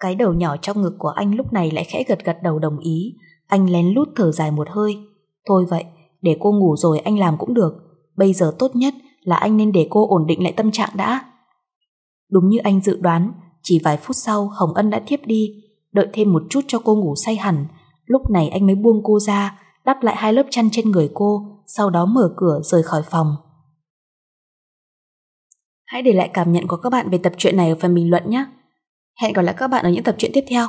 Cái đầu nhỏ trong ngực của anh lúc này lại khẽ gật gật đầu đồng ý. Anh lén lút thở dài một hơi. Thôi vậy, để cô ngủ rồi anh làm cũng được. Bây giờ tốt nhất là anh nên để cô ổn định lại tâm trạng đã. Đúng như anh dự đoán, chỉ vài phút sau Hồng Ân đã thiếp đi. Đợi thêm một chút cho cô ngủ say hẳn, lúc này anh mới buông cô ra, đắp lại hai lớp chăn trên người cô, sau đó mở cửa rời khỏi phòng. Hãy để lại cảm nhận của các bạn về tập truyện này ở phần bình luận nhé. Hẹn gặp lại các bạn ở những tập truyện tiếp theo.